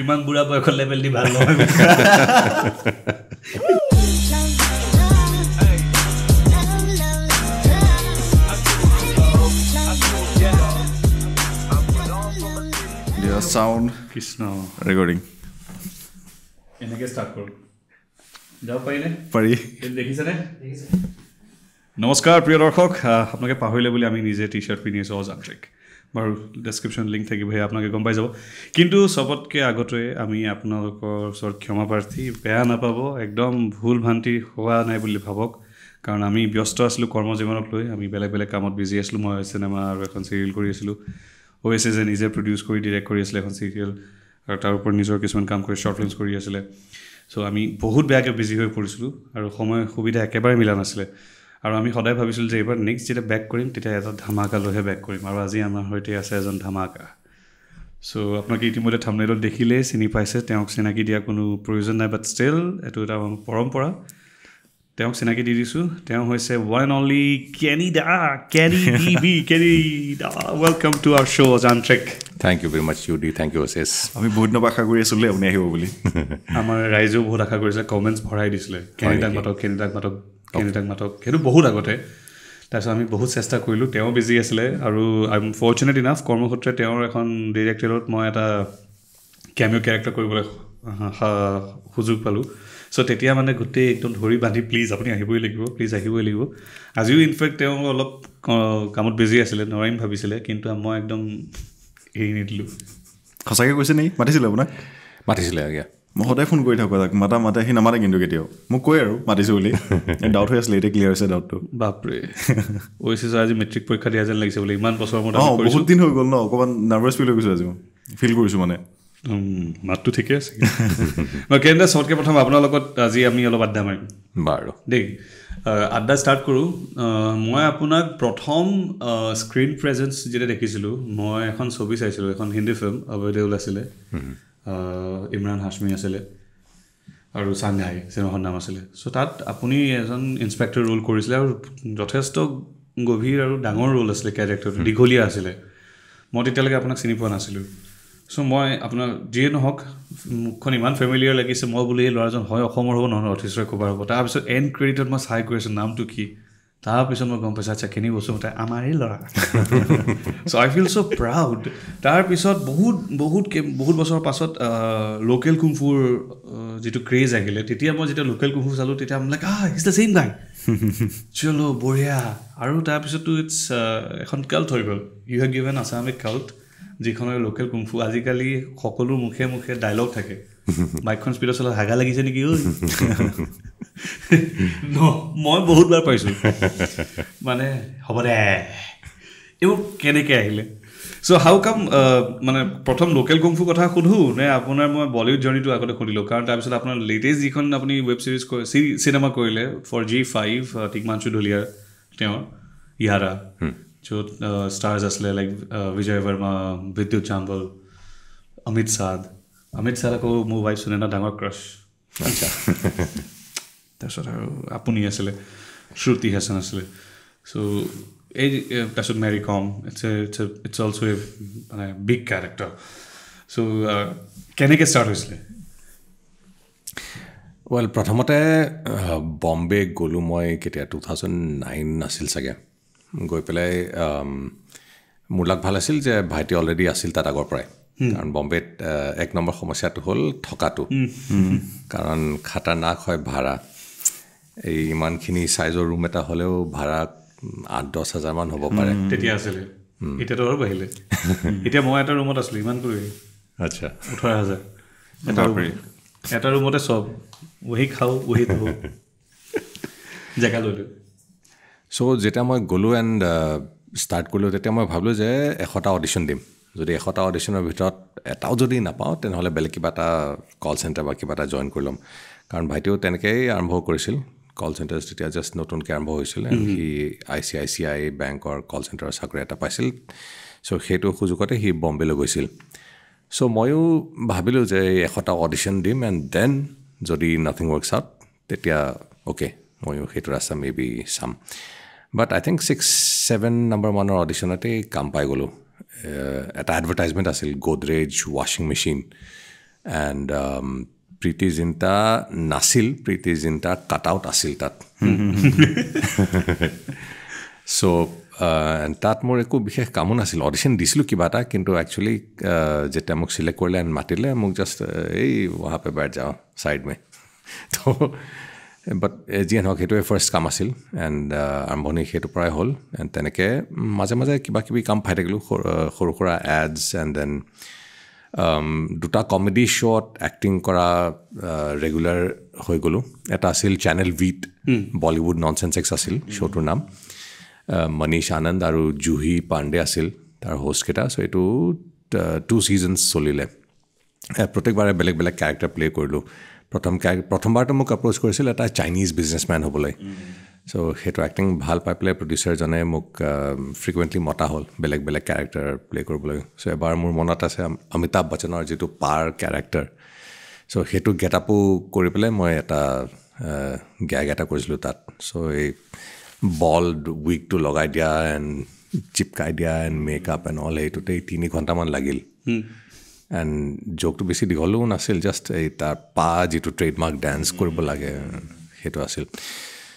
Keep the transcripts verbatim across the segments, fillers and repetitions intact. ইমান বুঢ়া বয়সৰ লেভেল দি ভাল নহয় দিয়া সাউন্ড কৃষ্ণ ৰেকৰ্ডিং এনেকে ষ্টাৰ্ট কৰো যাও পাৰিনে পাৰি দেখিছানে নমস্কাৰ প্ৰিয় দৰ্শক আপোনাকে পাহৰিলে বুলি আমি নিজে টি-শাৰ্ট পিন্ধিছো আজান্ত্ৰেক बर ডেসক্রিপশন লিংক থাকিব হে আপোনাকে গম পাই যাব কিন্তু সবতকে আগতয়ে আমি আপোনালোকৰ সৰ ক্ষমা প্ৰাৰ্থী বেয়া নাপাব একদম ভুল ভ্ৰান্তি হোৱা নাই বুলি ভাবক কাৰণ আমি ব্যস্ত আছিলো কৰ্মজীৱনক লৈ আমি বেলেগ বেলেগ কামত বিজি আছিলো মই সিনেমা আৰু এখন সিৰিয়েল কৰি আছিলো ওএসএস এ নিজে প্ৰডিউস কৰি ডাইৰেক্ট কৰি আছিলো এখন সিৰিয়েল আৰু তাৰ ওপৰত নিজৰ কিছুমান কাম কৰি শর্ট ফিল্মছ কৰি আছিলে সো আমি বহুত বেয়াকে বিজি হৈ পৰিছিলো আৰু সময় সুবিধা একেবাৰে মিলা নাছিলে আৰু আমি সদায় ভাবিছিল যে এবাৰ নেক্সট যেটা ব্যাক কৰিম তেতিয়া এটা ধামাকা লৈহে ব্যাক কৰিম আৰু আজি আমাৰ হৈতে আছে এজন ধামাকা সো আপোনালোকে ইতিমধ্যে থাম্বনেইলত দেখিলে চিনি পাইছে তেওঁক চিনাকি দিয়া কোনো প্ৰয়োজন নাই বাট ষ্টিল এটো এটা পৰম্পৰা তেওঁক চিনাকি দি দিছো তেওঁ হৈছে ওয়ান অনলি কেনিডা কেনি বিবি কেনিডা ওয়েলকাম টু आवर শো আজান্ত্রেক থ্যাংক ইউ ভেরি মাচ ইউডি থ্যাংক ইউ এসএস আমি বহুত নবাখা কৰি আছিলো আপুনি আহিব বুলি আমাৰ ৰাইজো বহুত আশা কৰিছিল কমেন্টছ ভৰাই দিছিল কেনিডা মাতক কেনিডা মাতক কেনিডাক মাতক সেইটো বহুত আগতে তাৰপিছত আমি বহুত চেষ্টা কৰিলোঁ তেওঁ বিজি আছিলে আৰু আই এম ফৰ্চুনেট ইনাফ কৰ্মসূত্ৰে তেওঁৰ এখন ডিৰেক্টৰত মই এটা কেমিও কেৰেক্টাৰ কৰিবলৈ সুযোগ পালোঁ চ' তেতিয়া মানে গোটেই একদম ধৰি বান্ধি প্লিজ আপুনি আহিবই লাগিব প্লিজ আহিবই লাগিব আজিও ইনফেক্ট তেওঁ অলপ কামত বিজি আছিলে নৰাইম ভাবিছিলে কিন্তু মই একদম এৰি নিদিলোঁ সঁচাকৈ কৈছে নেকি মাতিছিলে আপোনাক মাতিছিলে আগে মই সদায় ফোন কৰি থাকোঁ তাক মাতা মাতে সি নামাতে কিন্তু কেতিয়াও মোক কয় আৰু মাতিছোঁ বুলি ডাউট হৈ আছিলে এতিয়া ক্লিয়াৰ হৈছে ডাউটটো বাপৰে ওএছএছৰ আজি মেট্ৰিক পৰীক্ষা দিয়া যেন লাগিছে বোলে ইমান বছৰ মূৰত কৰিছোঁ বহুত দিন হৈ গ'ল ন অকণমান নাৰ্ভাছ ফিল হৈ গৈছোঁ আজি মই ফিল কৰিছোঁ মানে মাতটো ঠিকে আছে মই কেনেদৰে শ্বৰ্টকৈ প্ৰথম আপোনাৰ লগত আজি আমি অলপ আড্ডা মাৰিম বাৰু দেই আড্ডা ষ্টাৰ্ট কৰোঁ মই আপোনাক প্ৰথম স্ক্ৰীণ প্ৰেজেঞ্চ যেতিয়া দেখিছিলোঁ মই এখন ছবি চাইছিলোঁ এখন হিন্দী ফিল্ম অৱৈধেউল আছিলে ইমৰাণ হাশমি আছিলে আৰু চাংঘাই চিনেমাৰ নাম আছিলে চ' তাত আপুনি এজন ইনস্পেক্টৰ ৰোল কৰিছিলে আৰু যথেষ্ট গভীৰ আৰু ডাঙৰ ৰোল আছিলে কেৰেক্টাৰটো দীঘলীয়া আছিলে মই তেতিয়ালৈকে আপোনাক চিনি পোৱা নাছিলোঁ চ' মই আপোনাৰ যিয়ে নহওক মুখখন ইমান ফেমিলিয়াৰ লাগিছে মই বোলো এই ল'ৰাজন হয় অসমৰ হ'ব নহয় নৰ্থ ইষ্টৰ ক'ৰবাৰ হ'ব তাৰপিছত এণ্ড ক্ৰেডিটত মই চাই কৰি আছোঁ নামটো কি তাৰপিছত মই গম পাইছোঁ আচ্ছা কেনি বস্তু তাই আমাৰেই ল'ৰা চ' আই ফিল চ' প্ৰাউড তাৰপিছত বহুত বহুত বহুত বছৰৰ পাছত লোকেল কুম্ফুৰ যিটো ক্ৰেজ আহিলে তেতিয়া মই যেতিয়া লোকেল কুম্ফু চালোঁ তেতিয়া আমি like ah it's the same guy চলো বঢ়িয়া আৰু তাৰপিছতো ইটছ এখন কাল্ট হৈ গ'ল ইউ হেভ গিভেন আছামিক কাল্ট যিখনৰ লোকেল কুম্ফু আজিকালি সকলো মুখে মুখে ডায়লগ থাকে বাইকখন স্পীডত চলাত হাগা লাগিছে নেকি ঐ ন মই বহুতবাৰ পাইছোঁ মানে হ'ব দে এইবোৰ কেনেকৈ আহিলে চ' হাউ কাম মানে প্ৰথম লোকেল কুম্ফু কথা সোধোঁ নে আপোনাৰ মই বলিউড জাৰ্ণিটো আগতে সুধিলোঁ কাৰণ তাৰপিছত আপোনাৰ লেটেষ্ট যিখন আপুনি ৱেব ছিৰিজ চিনেমা কৰিলে ফৰ জি ফাইভ টিকমাঞ্চু ঢুলীয়াৰ তেওঁৰ ইয়াৰা য'ত ষ্টাৰ্ছ আছিলে লাইক বিজয় বৰ্মা বিদ্যু চাম্বল অমিত সাদ অমিত সাদ আকৌ মোৰ ৱাইফ চুনেনা ডাঙৰ ক্ৰাছ আচ্ছা তাৰপিছত আৰু আপুনি আছিলে শ্ৰুতি হাছান আছিলে চ' এই তাৰপিছত Mary Kom it's it's also' a মানে বিগ কেৰেক্টাৰ চ' কেনেকৈ ষ্টাৰ্ট হৈছিলে ৱেল প্ৰথমতে বম্বে গ'লোঁ মই কেতিয়া টু থাউজেণ্ড নাইন আছিল চাগে গৈ পেলাই মোৰ লাগ ভাল আছিল যে ভাইটি অলৰেডি আছিল তাত আগৰ পৰাই কাৰণ বম্বেত এক নম্বৰ সমস্যাটো হ'ল থকাটো কাৰণ খাটাৰনাক হয় ভাড়া এই ইমানখিনি চাইজৰ ৰুম এটা হ'লেও ভাড়া আঠ দহ হাজাৰমান হ'ব পাৰে তেতিয়া আছিলে এতিয়াতো আৰু বাঢ়িলে এতিয়া মই এটা ৰুমত আছিলোঁ ইমান কৰি আচ্ছা ওঠৰ হাজাৰ এটা ৰুমতে চব বহি খাওঁ বহি ধুওঁ জেগা ল'লোঁ চ' যেতিয়া মই গ'লোঁ এণ্ড ষ্টাৰ্ট কৰিলোঁ তেতিয়া মই ভাবিলোঁ যে এশটা অডিশ্যন দিম যদি এশটা অডিশ্যনৰ ভিতৰত এটাও যদি নাপাওঁ তেনেহ'লে বেলেগ কিবা এটা কল চেণ্টাৰ বা কিবা এটা জইন কৰি ল'ম কাৰণ ভাইটিও তেনেকৈয়ে আৰম্ভ কৰিছিল কল চেণ্টাৰ তেতিয়া জাষ্ট নতুনকৈ আৰম্ভ হৈছিলে C I C I C I বেংকৰ কল চেণ্টাৰৰ চাকৰি এটা পাইছিল চ' সেইটো সুযোগতে সি বম্বেলৈ গৈছিল চ' ময়ো ভাবিলোঁ যে এশটা অডিশ্যন দিম এণ্ড দেন যদি নাথিং ৱৰ্কছ আউট তেতিয়া অ'কে ময়ো সেইটো ৰাস্তা মেবি চাম But I think six, seven number one audition at a kampai golo. At advertisement asil Godrej washing machine, and um, Priti Zinta nasil, Priti Zinta cut out asil tat. So uh, and tat more eku bishek kamun asil audition dislu ki bata, kintu actually jeta muk select korle and matile muk just ei waha pe baith jao side mein. So. But jian hok hetu first kam asil and arambhoni hetu pray hol and teneke maje maje kiba kibi kam phaite gelu khoru khora ads and then um duta comedy short acting kora regular hoy golu eta asil channel Veet Bollywood nonsense ex asil show to naam Manish Anand aru Juhi Pandey asil tar host keta, so etu two seasons solile protek bare belek belek character play korlu. Pratham bar to muk approach korisil eta Chinese businessman hobolai, so hetu acting bhal pai play producer jane muk frequently mota hol belek belek character play koribolai. So ebar mur monat ase Amitabh Bachchanar jetu par character, so hetu get upu kori pele moi eta gag eta korisilu tat. So ei bald wig to logai dia and chipkai dia and makeup and all hetu te three ghonta man lagil. And joke to bisi dikholu nasil, just ei tar pa jitu trademark dance koribo lage hetu asil.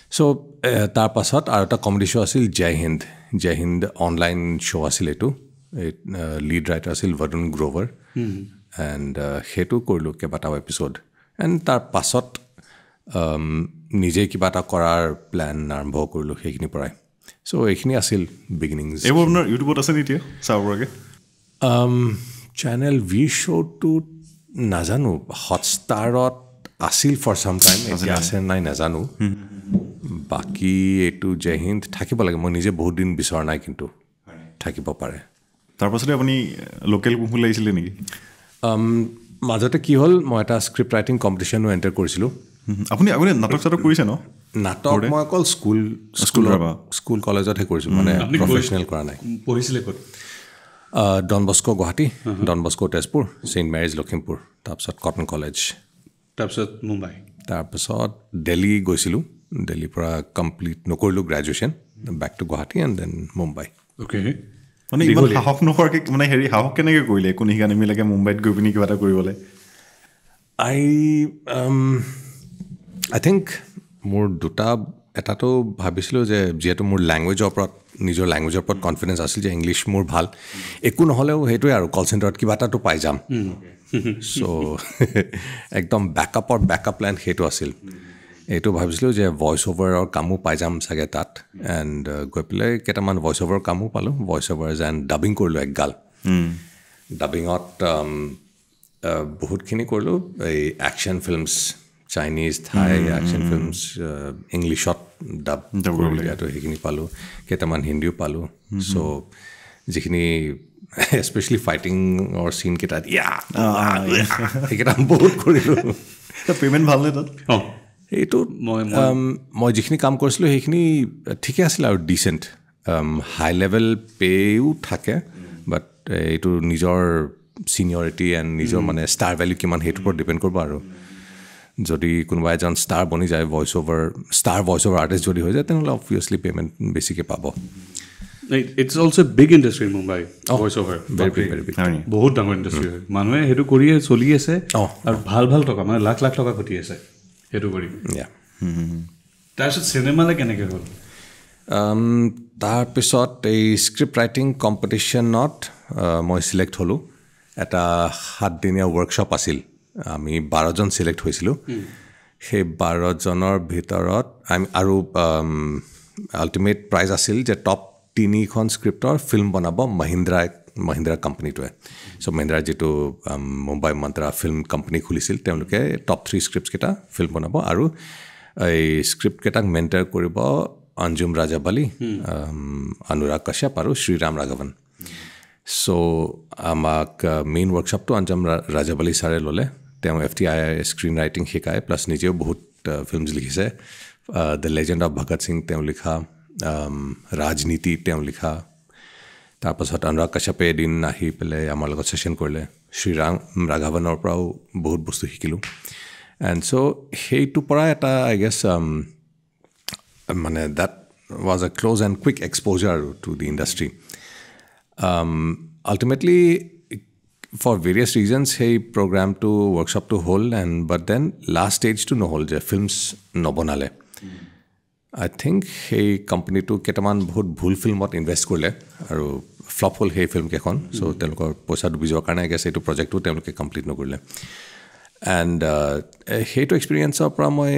So tar pasot aru ta comedy show asil Jai Hind. Jai Hind online show asil etu, lead writer asil Vardun Grover, and hetu korilu kebata episode. And tar pasot nije kibata korar plan arambho korilu hekini parai. So ekhini asil beginnings. Ebo apnar YouTube ase ni tie saborage um Channel V show to Nazanu Hotstar asil for some time. It asen nai Nazanu. Baki etu Jai Hind thakibo lage moi nije bahut din bisor nai kintu thakibo pare. Tar pasore apuni local kuhu laisile niki? Um majote ki hol moi eta script writing competition o enter korisilu. Apuni agore natok satok korise no? Natok moi kol school school school college ot he korisu, mane professional kora nai. Pohisile kot? Uh, Don Bosco Guwahati, uh -huh. Don Bosco Tezpur, Saint Mary's Lokhimpur, Tapsat Cotton College, Tapsat Mumbai, Tapsat Delhi goisilu, Delhi para complete nokorilu graduation, back to Guwahati and then Mumbai. Okay. Mane even half nokor ke mane heri half ke nege koile kuni gane milage Mumbai goi pini kiba ta koribole. I um I think more duta eta to bhabisilo je jeto more language opera निजो language पर confidence आसिल जे English मोर भाल एकु नहले हेतु यार call center की बाटा तो पाइ जाम, so एकदम backup और backup plan हेतु आसिल हेतु भाबिसलो जे voice over और कामु पाइ जाम सगे तात and गोपले केटामान voice over कामु पालो voice overs and dubbing कोरलो एक गाल dubbing और बहुत किनी कोरलो action films Chinese, Thai action films, English shot dub kori dia to hekini palu ketaman Hindi palu. So jekini especially fighting or scene kita yeah eketam bahut korilu ta payment bhal le tat ho etu moi moi jekini kam korislo hekini thike asil aru decent high level pay u thake, but etu nijor seniority and nijor mane star value kiman hetu por depend korbo aru. Jodi kunwa ejon star boni jay voice over star voice over artist jodi hoy jay then obviously payment basic ke pabo. It's also a big industry in Mumbai, voice over very big, very big bahut dangor industry manwe hetu kori choli ase ar bhal bhal toka mane lakh lakh toka khoti ase hetu kori. Yeah, tar sot cinema la kene ke hol um tar pisot ei script writing competition not moi select holu eta seven dinia workshop asil. আমি twelve জন select হইছিল, সেই twelve জনৰ ভিতৰত আমি আৰু ultimate prize আছিল যে টপ three খন স্ক্ৰিপ্টৰ ফিল্ম বনাব মহিন্দ্ৰা মহিন্দ্ৰা কোম্পানীটোৱে। সো মহিন্দ্ৰা যেটো মুম্বাই মন্ত্ৰা ফিল্ম কোম্পানী খুলিছিল, তেওঁলোকে টপ three স্ক্ৰিপ্টছ কেটা ফিল্ম বনাব আৰু এই স্ক্ৰিপ্ট কেটাক মেন্টৰ কৰিব অঞ্জুম ৰাজাবালি, অনুৰাগ কাশ্যপ আৰু শ্ৰী ৰাম ৰাঘৱন। সো আমাক মেইন ৱৰ্কশ্বপটো অঞ্জুম ৰাজাবালি ছাৰে ল'লে। F T I screen writing hikaye plus nije bahut films likhise, The Legend of Bhagat Singh teu likha, Raj Niti teu likha, tar pasot Anurag Kashyap edin ahi pele amar logot session korle, Sri Ram Raghavanor prao bahut bostu hikilu, and so he to pora eta I guess um mane that was a close and quick exposure to the industry. Um, ultimately, for various reasons, he programmed to workshop to hole, and but then last stage to no hole, the films no bonale. I think he company to ketaman bahut bhul film ot invest korle aru flop hol he film kekhon, so telokor poisa dubijor karone I guess etu project to teloke complete no korle. And he to experience opra moi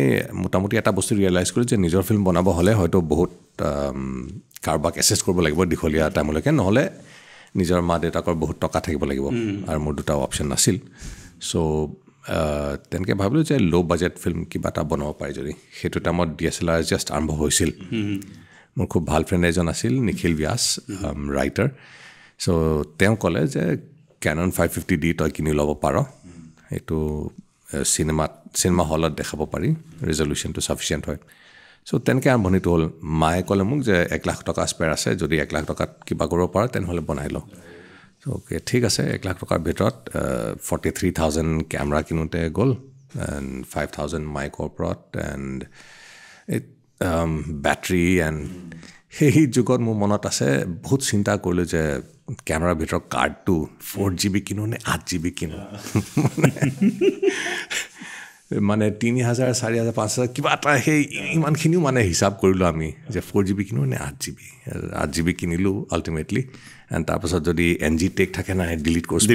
motamoti eta bostu realize kore je nijor film banabo hole hoyto bahut karbak assess korbo lagibo dikholia time loke nohole nijor ma detakor bahut taka thakibo lagibo aru mor duta option nasil, so তেনকে ভাবিলো যে low budget film কিবা এটা বনাব পাৰি যদি সেইটো টাইমত DSLR just আৰম্ভ হৈছিল। মোৰ খুব ভাল ফ্ৰেণ্ড এজন আছিল নিখিল ব্যাস, ৰাইটাৰ, সো তেওঁ ক'লে যে কেনন five fifty d তই কিনি ল'ব পাৰ, এইটো চিনেমাত চিনেমা হলত দেখাব পাৰি, ৰেজলিউশ্যনটো সাফিচিয়েণ্ট হয়। সো তেনকে আৰম্ভণিটো হ'ল, মায়ে ক'লে মোক যে এক লাখ টকা স্পেয়াৰ আছে, যদি এক লাখ টকাত কিবা কৰিব পাৰ তেনেহ'লে বনাই লওঁ। Okay, ঠিক আছে, এক লাখ টকাৰ ভিতৰত ফৰ্টি থ্ৰী থাউজেণ্ড কেমেৰা কিনোতে গ'ল, এণ্ড ফাইভ থাউজেণ্ড মাইক্ৰ'পৰত, এণ্ড বেটাৰী। এণ্ড সেই যুগত মোৰ মনত আছে বহুত চিন্তা কৰিলোঁ যে কেমেৰাৰ ভিতৰত কাৰ্ডটো ফ'ৰ জি বি কিনো নে আঠ জি বি কিনো, মানে তিনি হাজাৰ চাৰি হাজাৰ পাঁচ হাজাৰ কিবা এটা সেই ইমানখিনিও মানে হিচাপ কৰিলোঁ আমি যে ফ'ৰ জি বি কিনো নে আঠ জি বি আঠ জি বি কিনিলোঁ আল্টিমেটলি। এণ্ড তাৰপাছত যদি এন জি টেক থাকে নাই ডিলিট কৰিছোঁ,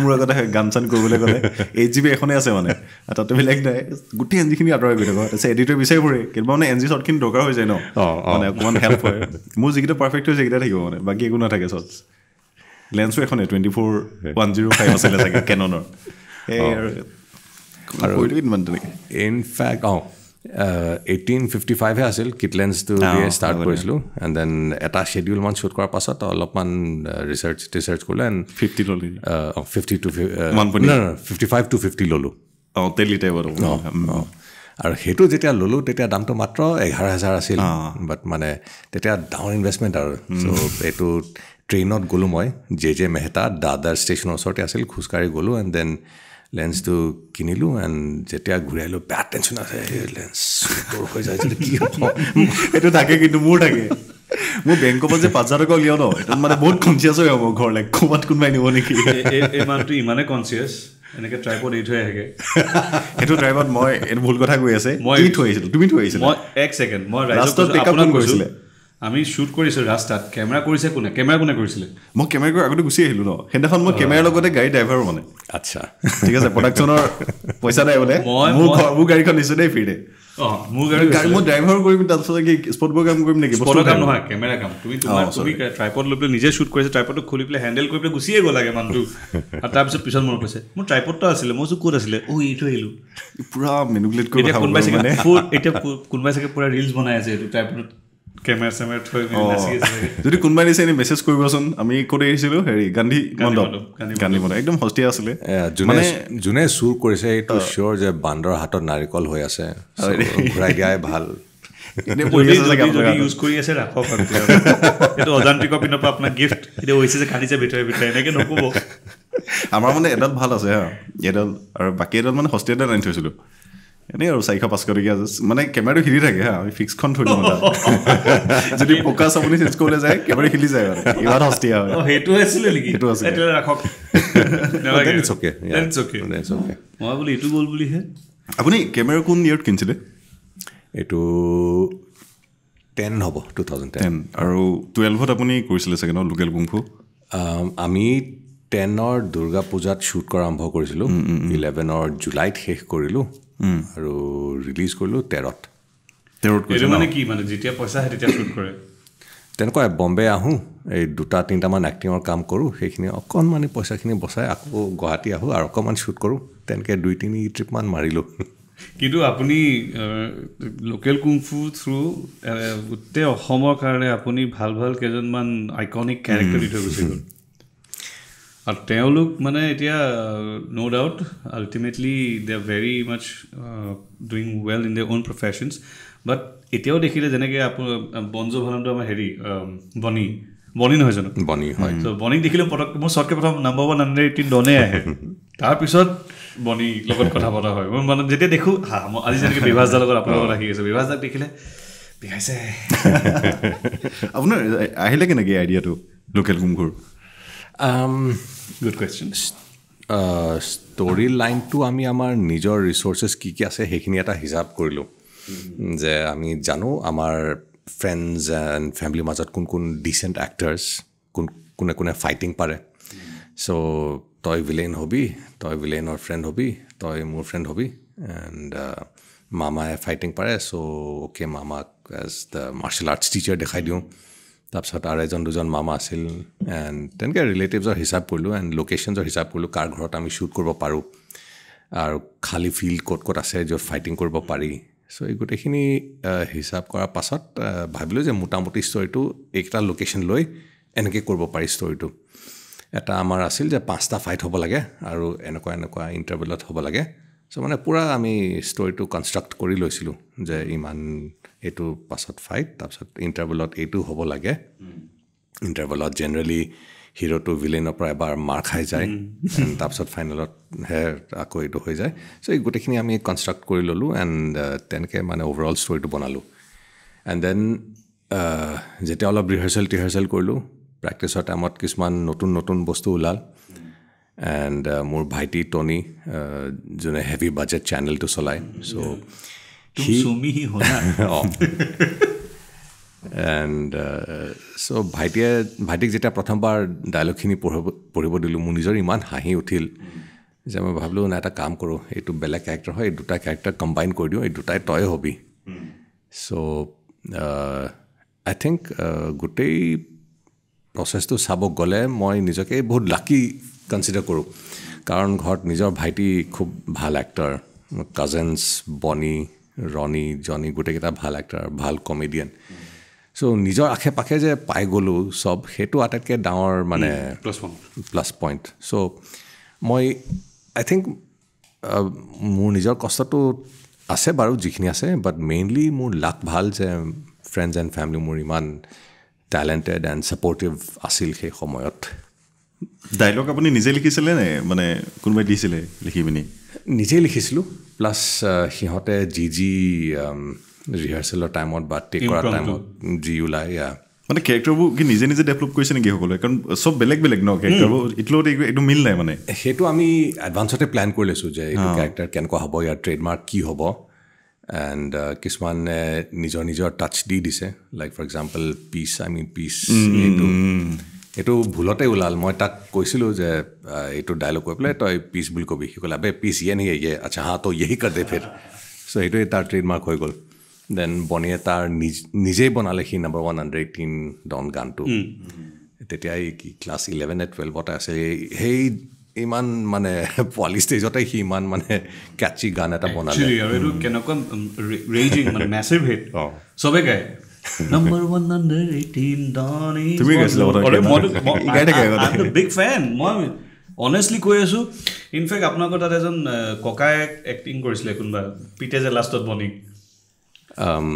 মোৰ আগতে গান চান কৰিবলৈ গ'লে এইট জি বি এখনেই আছে মানে তাতে বেলেগ নাই, গোটেই এন জিখিনি আঁতৰাই গৈ থাকোঁ। তাৰপিছত এডিটৰ বিচাৰি ফুৰে কেতিয়াবা মানে এন জি শ্বৰ্টখিনি দৰকাৰ হৈ যায় ন, মানে অকণমান হেল্প হয়। মোৰ যিকেইটা পাৰফেক্ট হয় সেইকেইটা থাকিব মানে, বাকী একো নাথাকে। শ্বৰ্ট লেন্সো এখনেই twenty four one zero' five আছিলে চাগে কেননৰ। ইনফেক্ট অঁ এইটিন ফিফটি ফাইভহে আছিল কিটলেন্সটো ষ্টাৰ্ট কৰিছিলোঁ, এণ্ড দেন এটা শ্বেডিউলমান শ্বুট কৰাৰ পাছত অলপমান ৰিচাৰ্চ টিচাৰ্চ কৰিলোঁ, এণ্ড ফিফটি ল'লোঁ, fifty two fifty five two fifty ল'লোঁ। অঁ তেলি টাইপৰ অঁ অঁ আৰু সেইটো যেতিয়া ল'লোঁ তেতিয়া দামটো মাত্ৰ এঘাৰ হাজাৰ আছিল, বাট মানে তেতিয়া ডাউন ইনভেষ্টমেণ্ট আৰু। চ' এইটো ট্ৰেইনত গ'লোঁ মই, জে জে মেহতা দাদাৰ ষ্টেচনৰ ওচৰতে আছিল, খোজকাঢ়ি গ'লোঁ, এণ্ড দেন লেন্সটো কিনিলোঁ। এণ্ড যেতিয়া ঘূৰাই লওঁ বেয়া টেনশ্যন আছে, লেন্স হৈ যায় কি হ'ব, এইটো থাকে। কিন্তু মোৰ থাকে, মোৰ বেংকৰ পৰা যে পাঁচ হাজাৰ টকা উলিয়াওঁ ন, এইটো মানে বহুত কনচিয়াছ হৈ হ'ব ঘৰলৈ ক'ৰবাত কোনোবাই নিব নেকি, এই মানুহটো ইমানেই কনচিয়াছ, এনেকৈ ট্ৰাইপত এৰি থৈ আহে। সেইটো ট্ৰাইপত মই এইটো ভুল কথা কৈ আছে, মই এৰি থৈ আহিছিলোঁ, তুমি থৈ আহিছিলা। মই এক ছেকেণ্ড মই ৰাস্তাত টেক আপ কৰিছিলোঁ, আমি শ্বুট কৰিছোঁ ৰাস্তাত, কেমেৰা কৰিছে কোনে, কেমেৰা কোনে কৰিছিলে, মই কেমেৰা কৰি আগতে গুচি আহিলোঁ ন। সেইদিনাখন মই কেমেৰাৰ লগতে গাড়ী ড্ৰাইভাৰ মানে, আচ্ছা ঠিক আছে প্ৰডাকশ্যনৰ পইচা নাই বোলে, মোৰ গাড়ীখন নিছোঁ দেই ফ্ৰীতে, অঁ মোৰ গাড়ী মই ড্ৰাইভাৰ কৰিম, তাৰপিছত কি স্পটবোৰ কাম কৰিম নেকি, স্পটৰ কাম নহয় কেমেৰা কাম। তুমি তোমাৰ তুমি ট্ৰাইপড লৈ পেলাই নিজে শ্বুট কৰিছে, ট্ৰাইপডটো খুলি পেলাই হেণ্ডেল কৰি পেলাই গুচিয়ে গ'লাগে মানুহটো। আৰু তাৰপিছত পিছত মনত কৈছে মোৰ ট্ৰাইপডটো আছিলে, মই ক'ত আছিলে, অঁ এইটো আহিলোঁ পূৰা মেনুপুলেট কৰি কোনোবাই চাগে এতিয়া কোনোবাই চাগে পূৰা ৰিলছ বনাই আছে এইটো ট্ৰাইপডত কেমেৰা চেমেৰা থৈ। যদি কোনোবাই নিছে এনেই মেছেজ কৰিবচোন, আমি ক'ত আহিছিলোঁ, হেৰি গান্ধী মণ্ডপ, গান্ধী মণ্ডপ একদম সস্তীয়া আছিলে। যোনে যোনে চুৰ কৰিছে এইটো চিয়'ৰ যে বান্দৰ হাতত নাৰিকল হৈ আছে, ঘূৰাই দিয়াই ভাল। ইউজ কৰি আছে ৰাখক, এইটো অজান্ত্ৰিকৰ পিনৰ পৰা আপোনাৰ গিফ্ট এতিয়া হৈছে যে কান্দিছে ভিতৰে ভিতৰে, এনেকৈ নক'ব। আমাৰ মানে এডাল ভাল আছে হা, এডাল আৰু বাকী এডাল মানে সস্তীয়া এডাল আনি থৈছিলোঁ এনেই, আৰু চাৰিশ পাঁচশ টকীয়া মানে কেমেৰাটো হিলি থাকে হা, আমি ফিক্সখন থৈ দিওঁ, যদি ফ'কাছ আপুনি চেঞ্জ কৰিবলৈ যায় কেমেৰা হিলি যায় মানে, ইমান সস্তীয়া হয়। সেইটো আছিলে নেকি, সেইটো আছিলে, তেতিয়াহ'লে ৰাখক, it's okay it's okay it's okay. মই বোলো এইটো গ'ল বুলিহে। আপুনি কেমেৰা কোন ইয়েৰত কিনিছিলে? এইটো টেন হ'ব, টু থাউজেণ্ড টেন। আৰু টুৱেলভত আপুনি কৰিছিলে চাগে ন লোকেল কুংফু? আমি টেনৰ দুৰ্গা পূজাত শ্বুট কৰা আৰম্ভ কৰিছিলোঁ, ইলেভেনৰ জুলাইত শেষ কৰিলোঁ আৰু ৰিলিজ কৰিলোঁ তেৰত। তেৰত মানে কি মানে যেতিয়া পইচা আহে তেতিয়া শ্বুট কৰে তেনেকুৱা, বম্বে আহোঁ, এই দুটা তিনিটামান এক্টিঙৰ কাম কৰোঁ, সেইখিনি অকণমান পইচাখিনি বচাই আকৌ গুৱাহাটী আহোঁ আৰু অকণমান শ্বুট কৰোঁ, তেনেকৈ দুই তিনি ট্ৰিপমান মাৰিলোঁ। কিন্তু আপুনি লোকেল কুংফু থ্ৰু গোটেই অসমৰ কাৰণে আপুনি ভাল ভাল কেইজনমান আইকনিক কেৰেক্টাৰ দি থৈ গুচি গ'ল, আৰু তেওঁলোক মানে এতিয়া no' doubt ultimately they are very much doing well in their own professions, but এতিয়াও দেখিলে যেনেকৈ আপোনাৰ বনজো ভালনটো আমাৰ হেৰি বনি বনি নহয় জানো, বনি হয়। চ' বনিক দেখিলেও পটককৈ মোৰ শ্বৰ্টকৈ প্ৰথম নাম্বাৰ ওৱান আণ্ডাৰ এইটিন ডনে আহে, তাৰপিছত Bonnie লগত কথা বলা হয় মই মানে যেতিয়া দেখো হা আজি যেনকে বিভাস দা লগত আপোনাক ৰাখি আছে বিভাস দা দেখিলে বিহাইছে আপোনাৰ আহিলে কেনে কি আইডিয়া টু লোকেল ঘুমঘুৰ um good question uh story line to আমি আমাৰ নিজৰ resources কি কি আছে হেখিনি এটা হিচাপ কৰিলো যে আমি জানো আমাৰ friends and family মাজত কোন কোন decent actors কোন কোন কোন fighting পাৰে so toy villain hobby, toy villain or friend hobby, toy more friend hobby, and uh, mama fighting pare. So okay, mama as the martial arts teacher dekhai diu. Tapsat arajon dujon mama asil, and then ke relatives or hisab korlu and locations or hisab korlu. Kar ghorot ami shoot korbo paru. Ar khali field kot kot ase jor fighting korbo pari. So ei gote khini hisab korar pasot bhabilo je motamoti story tu ekta location loi enke korbo pari story tu. এটা আমাৰ আছিল যে পাঁচটা fight হ'ব লাগে আৰু এনেকুৱা এনেকুৱা ইন্টারভেলত হ'ব লাগে সো মানে পুৰা আমি স্টোরিটো কনস্ট্রাক্ট কৰি লৈছিলো যে ইমান এটো পাছত ফাইট তাৰছত ইন্টারভেলত এটো হ'ব লাগে ইন্টারভেলত জেনারেলি হিরো টু ভিলেনৰ পৰা এবাৰ মার খাই যায় তাৰছত ফাইনালত হে আকৌ এটো হৈ যায় সো এই গোটেখিনি আমি কনস্ট্রাক্ট কৰি ললো এন্ড তেনকে মানে ওভাৰঅল স্টোরিটো বনালো এন্ড দেন যেতিয়া অলপ ৰিহাৰ্সেল ৰিহাৰ্সেল কৰিলো practice at amot kisman notun notun bostu ulal and uh, more bhaiti Tony uh, june heavy budget channel to solai so tum sumi hi hona and uh, so bhaiti bhaitik jeta prathom bar dialogue khini poribo dilu mu nijor iman hahi uthil je amai bhablu na eta kaam koru ei tu bela character hoy duta character combine kori dio ei duta toy hobi so uh, I think uh, gutei process to sabo gole moi nijake bahut lucky consider koru karon ghot nijor bhaiti khub bhal actor cousins Bonnie Ronnie Johnny gote kita bhal actor bhal comedian so nijor akhe pakhe je pai golu sob hetu atatke daor mane plus point plus point so moi I think mo nijor kosto to ase baru jikhni ase but mainly mo luck bhal je friends and family mo iman talented and supportive asil khe khomoyot dialogue apuni nije likhile ne mane kunbai disile likhibini nije likhislu plus hihote jiji rehearsal time out but take our time July yeah mane character bu ki nije nije develop koise ne ki hokole kon sob belek belek no character bu itlo etu mil nai mane hetu ami advance ote plan korilesu je etu character kenko hobo ya trademark ki hobo and kisman nijor nijor touch di dise like for example peace I mean peace etu etu bhulote ulal moi tak koisilu je etu dialogue koi pole toy peace bul kobi kola be peace ye nahi ye acha ha to yehi kar de phir so etu tar trademark hoi gol then Bonnie tar nije banale hi number one eighteen don gantu tetia ki class eleven and twelve ota ase hey ইমান মানে পলি স্টেজতে হি ইমান মানে ক্যাচি গান এটা বনালে actually আর এটু কেনকম raging মানে massive hit সবে গায় নাম্বার one eighteen ডনি তুমি গেছলা ওরে গাইটা গায় আই এম বিগ ফ্যান মই অনেস্টলি কই আছো ইনফ্যাক্ট আপনা কথা এজন ককায় অ্যাক্টিং কৰিছিল কোনবা পিটেজে লাস্টত বনি um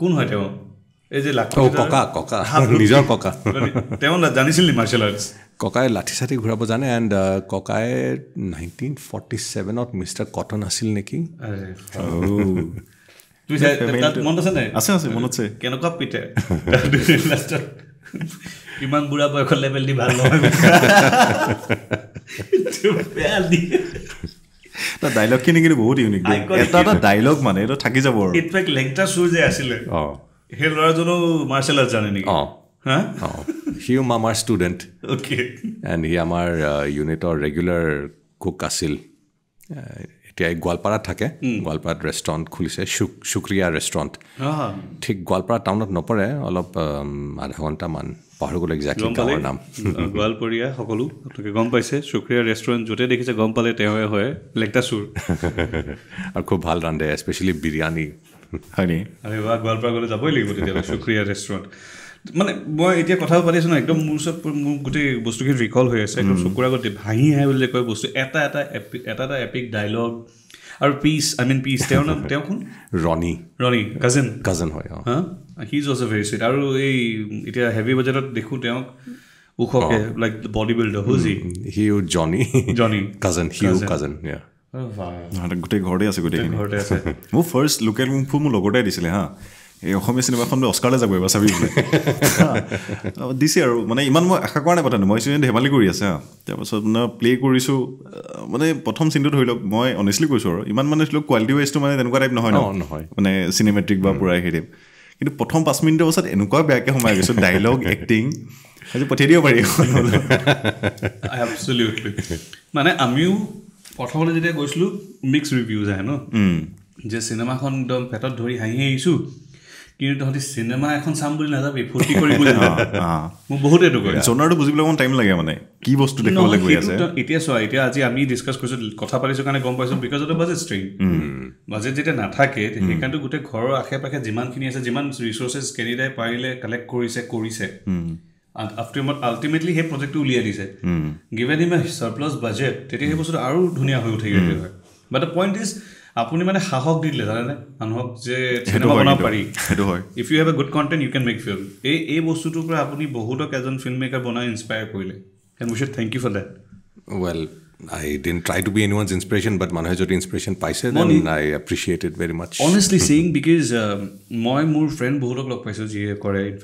কোন হয় তেও এই যে লাখ ককা ককা নিজৰ ককা তেও না জানিছিল নি মার্শাল আর্টস ককায়ে লাঠি সাথে ঘুরাব জানে এন্ড ককায়ে nineteen forty-seven অত মিস্টার কটন আছিল নেকি আরে তুই তাত মন আছে না আছে আছে মন আছে কেন কপ পিটে ইমান বুড়া বয়স লেভেল দি ভালো হয় তুমি পেলি তা ডায়লগ কিনে কিনে বহুত ইউনিক এটা তা ডায়লগ মানে এটা থাকি যাব ইনফ্যাক্ট লেংটা সুর যে আছিল অ হে লরা জনো মার্শাল আর্ট জানে নেকি অ huh oh he am our student okay and he am our unit or regular cook asil etia Goalpara thake Goalpara restaurant khulise shukriya restaurant ha thik Goalpara town not pore olop adha ghonta man pahorgol exactly kaor naam Goalpariya hokolu apnake gom paise shukriya restaurant jote dekhiche gom pale te hoye hoye lekta sur ar khub bhal rande especially biryani hani are wa Goalpara gole jaboi libo te shukriya restaurant মানে মই এতিয়া কথা পাতিছো না একদম মোৰ চব মোৰ গোটেই বস্তুকে ৰিকল হৈ আছে একদম চকুৰা গতে ভাঙি আহে বুলি কয় বস্তু এটা এটা এটা এটা এপিক ডায়লগ আৰু পিচ আই মিন পিচ তেওঁ নাম তেওঁ কোন ৰনি ৰনি কাজিন কাজিন হয় হা he is also very sweet আৰু এই এতিয়া হেভি বাজেটত দেখো তেওঁ Wo kho ke, oh. like the bodybuilder. Who's mm. he? He, Johnny. Johnny. Cousin. He, cousin. cousin. Yeah. Oh, wow. Wo first look at him, mu logo dai disile ha. This year, I play honestly, cinematic minutes dialogue, acting. Absolutely. I mixed reviews. Cinema You don't have cinema, I can't sample another people. Ah, ah. So, not a possible time like a keyboard to the colleague. It is so idea. I mean, discuss because of the budget stream. Was it an attack? He can do good a core, a cap, a jiman, as a jiman's resources, Canada, Pile, collect Corise, Corise. And after ultimately, he project to Lear is it. Given him a surplus budget, he was Aru Dunia who take it. But the point is, if you have a good content, you can make film. And we should thank you for that. Well, I didn't try to be anyone's inspiration, but I inspiration and I appreciate it very much. Honestly saying, because my friend in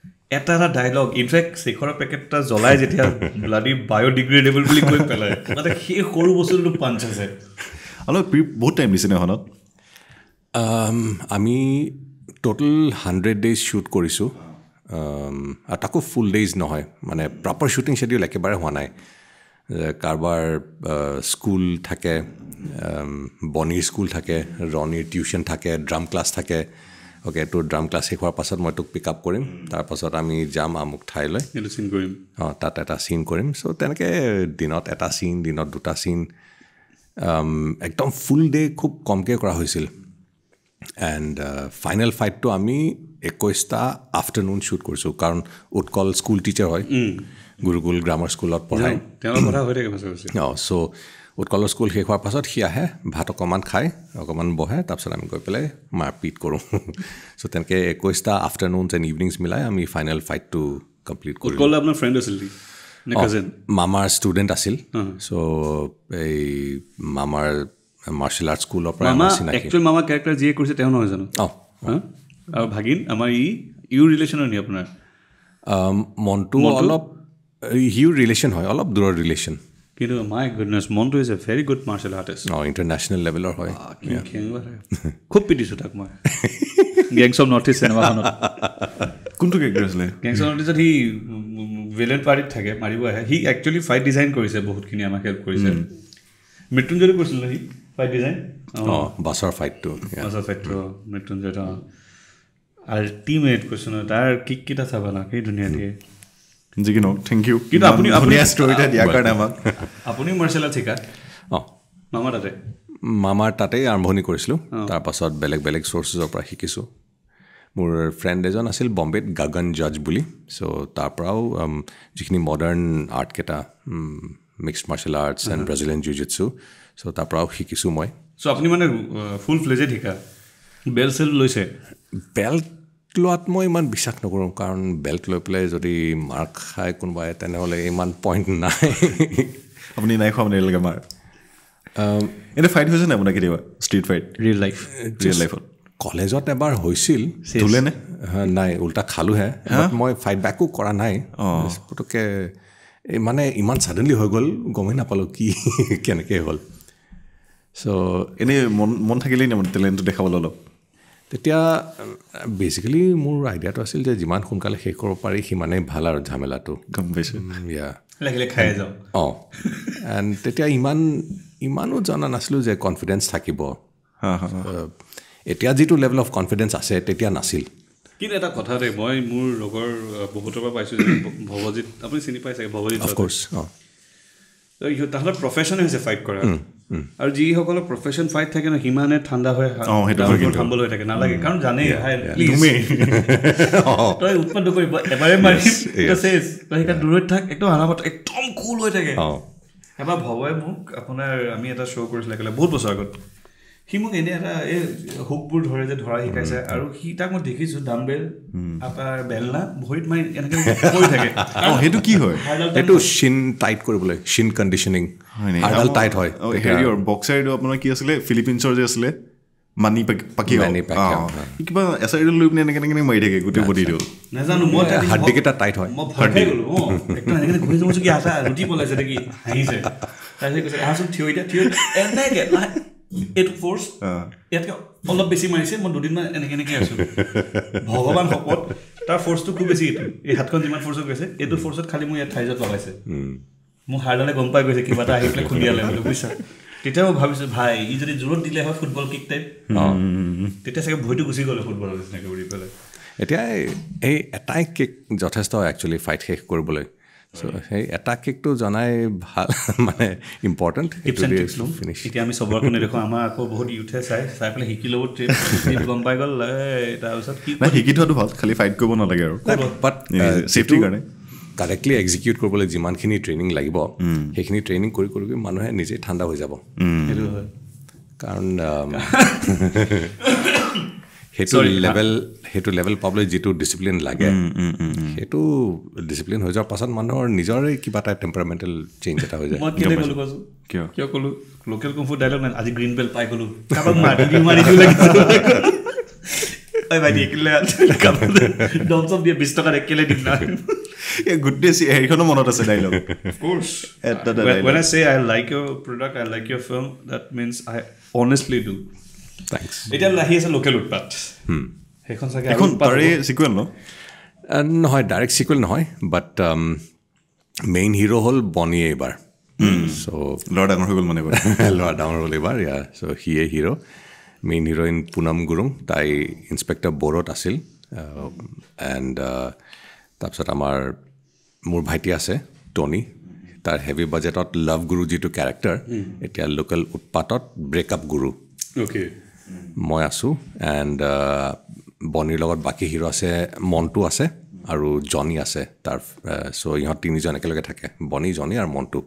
fact, content dialogue. In fact, Sekhora packet is bloody biodegradable. um, I mean, total hundred days shoot korisu. Um, atako full days no hoy. Mane proper shooting schedule ekebare hua nai. Karbar school thake, um, Bonnie school thake, Ronnie tuition thake, drum class thake. Okay, to drum class hekhwar pasat moi tok pick up korim tar pasat ami jam amuk thai loi elo scene korim ha tat eta scene korim so tenke dinot eta scene dinot duta scene um ekdom full day khub komke kora hoisil and uh, final fight to ami twenty-one ta afternoon shoot korsu karon utkol school teacher hoy mm. Gurukul grammar school at porhai telo pora hoye thake pasat no so Utkol school hekhwar pasat hia he bhato command khai command bohe tapsat ami koi pele mar pit koru so tenke twenty-one ta afternoons and evenings milai ami final fight to complete koru utkol apnar friend asil ne cousin mamar student asil so ei mamar martial arts school opra asil actually mama character je korise teo no jano oh ar bhagin amar I you relation ni apnar um montu all of you relation hoy all of durer relation You know, my goodness, Montu is a very good martial artist. No, international level or hoy. Ah, yeah. Gangs of Northeast cinema. Kunto Gangs of Northeast he villain party thake mariwa hai. He actually fight design korise bahut kini amak help korise. Mitrunjay korisile he fight design. Oh, basar fight to. Basar fight to Mitrunjay ta ultimate question tar kick kita sabana ki duniya diye. Thank you. You know, you story that you martial arts. Oh, Mama Tate. Mama Tate, Armoni Korislu, Tapasot, Belek Belek sources of Prahikisu. More friend is on a silk Bombay, Gagan Judge Bully. So Taprao, um, Jikini modern art keta, mixed martial arts and Brazilian Jiu Jitsu. So Taprao Hikisu Moy. So Apniman full fledged Hika. Bell Sil Luise. Bell. Lot more man Bishak Nogurum Karn, belt low plays or the mark high convite and only one point nine. Of Ninakamar. Um, in a fight, who's an Abonagative street fight, real life, real life. College or Tabar Hoisil, Tulene, Nai, Ulta Kaluhe, my fight back cook or an eye. Oh, put a money, Iman suddenly hoggle, go in Apoloki, can a cable. So, in a Montagalin, Montagalin to the Havalolo. Basically, more idea was still the Jiman Hunkal Hekor Pari Himane Bhalar Jamela to compassion. Yeah. Like a Oh. And Tetia Iman Imanu Jana Naslu is confidence Takibo. Etiaji to level of confidence as a Tetia Nasil. Kineta Kotare boy, Mur Rogor, Bohotova by Susan Bovozit, Abyssinipa, Bovozit. Of course. You have a profession as a fight, correct? And you have a profession fight taken a human at Tanda. Oh, he doesn't humble it again. Like, come, Johnny, please. Oh, every man says, like, I do it, I don't have a Tom cool it again. About how I mook upon a meter show course like a boat was a good. He muk ene a hookwood dhore je dhora hikaise aru hi ta mo dekhisu dumbbell apar belna bhoit mai enake koi thake oh hetu ki hoy hetu shin tight koribole shin conditioning adal tight hoy your boxer do apnar ki asile philippines or je asile mani pakki ho kiba aside loop ne enake enake mai thake gote body do na janu mo haddi ke ta tight hoy mo phate golu oh ekta enake ghore jamu ki asa ruti bolaise ta ki haise ta je koise asu thioi ta thioi enake like It force. Yet all the busy man said, "Mon dudin man, ene ene kya asu." Bhagavan support. Tar force to kubesi. It hat kon jiman force kubesi. It force to khali mu yat thai jat lagaise. Mu hardale gompai kubesi ki bata hitle khundiya le. Mu kubesa. Tita mu bhavisu bhai. Ijori zurot dile ha football kick time. Tita seke bhoitu kusi gole football lagaise na kuburi pele. Etia ei attack kick jothasto actually fight kick koribole. So hey attack kick to janai bhal mane important tips and tricks finish it ami sobor kone rekho ama ako bahut youth sai sai pele hiki lobo trip Mumbai gol eta usat ki na hiki thodu bhal khali fight kobo na lage aru but safety karne correctly execute korbole jiman khini training lagibo hekini training kori kori manu he nije thanda ho jabo etu karon हेतु level हेतु level public जितु discipline लागे हेतु discipline हो जा पसंद मानर निजरे की बात टेम्परामेंटल चेंज এটা হৈ যায় মই কেনে কলো কছো কিয় কিয় কলো লোকাল কমফোর্ট ডায়লগ না আজি গ্রিন বেল পাই কলো কাবা মাটি দি মারি দিও লাগি আই ভাই একলে কাবা ডমসব দিয়ে twenty টাকা একলে দিন না এ গুড ডে সি এখনো মনত আছে dialogue of course at the when I say I like your product I like your film that means I honestly do Thanks. It is a local utpat. Hmm. Ekon sage ekon pare sequel no? No hoy direct sequel no hoy but um, main hero hol Bonnie ebar. Hmm. So Lord Anurag mane bar. Lord Anurag ebar yeah. So he a hero. Main hero in Punam Gurung tai Inspector Borot asil uh, and uh, tapsat amar mur bhaiti ase Tony tar heavy budget ot love guru ji to character. Etia hmm. local utpat ot breakup guru. Okay. মই আছো and বনি লগত বাকি hero আছে মন্টু আছে আর Johnny আছে তার so ইহা তিন জন একলগে থাকে বনি জনি আর মন্টু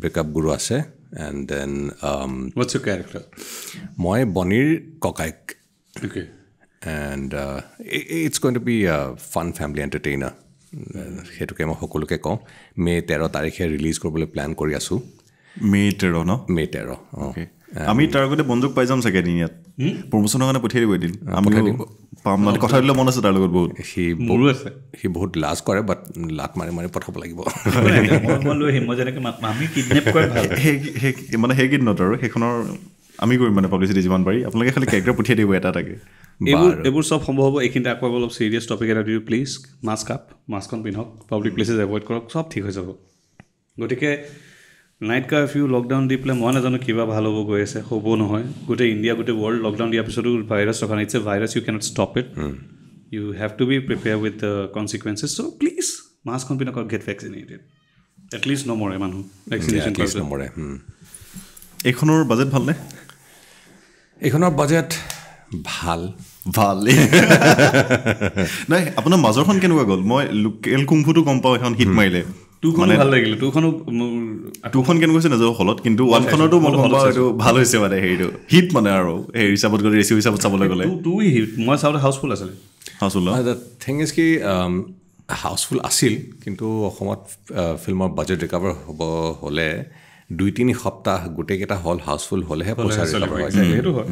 ব্রেকআপ গুরু আছে and then um what's your character মই বনির ককাইক okay and uh, it, it's going to be a fun family entertainer হেতুকে মই সকলোকে কও মে thirteen তারিখে রিলিজ কৰিবলৈ প্ল্যান কৰি আছো মে thirteen ন মে thirteen okay আমি টার্গেটে বন্দুক পাইজাম সকে নিয়াত প্রমোশন গানে পঠিয়ে দিব দিন আমি পাম মানে কথা দিলে মনে আছে তার লগত বহুত হি বহুত আছে হি বহুত লাজ করে বাট লাত মারি মারি পঠাব লাগিব মলো হে মজনেকে আমি কিডন্যাপ কৰি ভাল হে মানে হে কিড নট আৰু হেখনৰ আমি কই মানে পাবলিসিটি জীবন বাড়ি আপোনালোকে খালি ক্যারেক্টার পঠিয়ে দিব এটা টাকে এবোৰ এবোৰ সব সম্ভৱ হ'ব এইখিনতে আকো অলপ সিরিয়াস টপিক এটা দিও please mask up mask on পিন্ধক পাবলিক প্লেসেস এভয়েড কৰক সব ঠিক হৈ যাব গটিকে Night curfew lockdown deep play mona jano kiba bhalo hobo goi ase hobo no hoy gote India gote world lockdown dia episode virus okhana it's a virus you cannot stop it mm. you have to be prepared with the consequences so please mask on pinakor get vaccinated at least no more manu vaccination yeah, at least no more ekhonor budget bhal ne ekhonor budget bhal ভালে নাই আপনা মাজৰখন কেনেকুৱা গল মই local কুংফুটো কম্পাও এখন hit মাইলে দুখন ভাল লাগিলে দুখন দুখন কেন কৈছে না যে হলত কিন্তু ওৱানখনটো মই কম্পাও এটো ভাল হৈছে মানে হেইটো হিট মানে আৰু এই হিচাপত গলি ৰেচিপি হিচাপত চাবলৈ গলে দুই হিট মই চাউল হাউসফুল আছিল হাউসফুল দা থিং ইজ কি হাউসফুল আছিল কিন্তু অসমত ফিল্মৰ বাজেট ৰিকভাৰ হ'ব হলে দুই তিনি সপ্তাহ গোটেকেটা হল হাউসফুল হলেহে পইচা ৰিকভাৰ হয় সেইটো হয়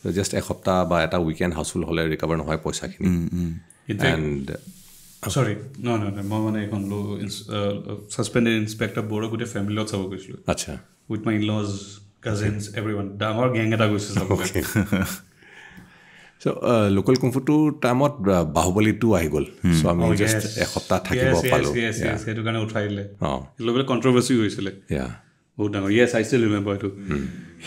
So just a hafta ba eta weekend household hole recover no hoy poisa khini and uh, sorry no no no ma mane ekon lo suspended inspector boro gote family lot sabo koislo acha with my in laws cousins everyone dangor gang eta goise sabo so uh, local comfortu tamot bahubali two ahi gol so ami oh, just yes. a hafta thakibo palo yes yes yes etu gane uthaile oh local controversy hoisile yeah বহুত ডাঙৰ yes I still remember to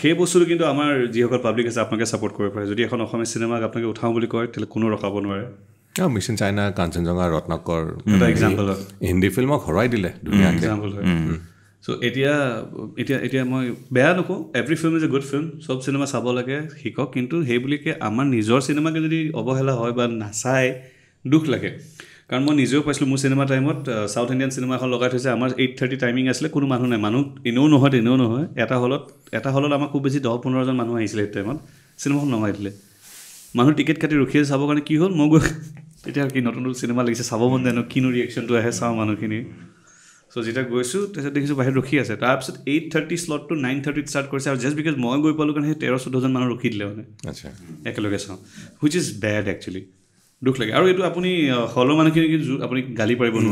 সেই বস্তুটো কিন্তু আমাৰ যিসকল public আছে আপোনাকে support কৰিব পাৰে যদি এখন অসমীয়া চিনেমাক আপোনাকে উঠাওঁ বুলি কয় তেলে কোনো ৰখাব নোৱাৰে অঁ মিছন চাইনা কাঞ্চনজংঘা ৰত্নাকৰ এটা এক্সাম্পল হিন্দী ফিল্মক হৰাই দিলে ধুনীয়া এক্সাম্পল হয় চ' এতিয়া এতিয়া এতিয়া মই বেয়া নকওঁ every film is a good film চব চিনেমা চাব লাগে শিকক কিন্তু সেইবুলিকে আমাৰ নিজৰ চিনেমাকে যদি অৱহেলা হয় বা নাচায় দুখ লাগে কারণ মই নিজেও পাইছিল মু সিনেমা টাইমত সাউথ ইন্ডিয়ান সিনেমা হল লগাই থৈছে আমাৰ eight thirty টাইমিং আছিল কোনো মানুহ নাই মানুহ ইনো নহয় ইনো নহয় এটা হলত এটা হলত আমাৰ খুব বেছি ten to fifteen জন মানুহ আহিছিল এই টাইমত সিনেমা হল নহয় দিলে মানুহ টিকেট কাটি ৰখিয়ে যাব কাৰণে কি হল মগ এটা কি নতুন সিনেমা লাগিছে চাব মন দেন কিনো ৰিঅ্যাকশনটো আহে চাও মানুহখিনি সো যেটা গৈছো তেতিয়া দেখিছো বাহিৰ ৰখি আছে তাৰপিছত eight thirty slot to nine thirty start কৰিছে আৰু জাস্ট বিকজ মই গৈ পালো কাৰণ thirteen hundred জন মানুহ ৰখি দিলে মানে আচ্ছা একলগে চাও which is bad actually Look like are you apuni hollow manukini apuni gali paribo no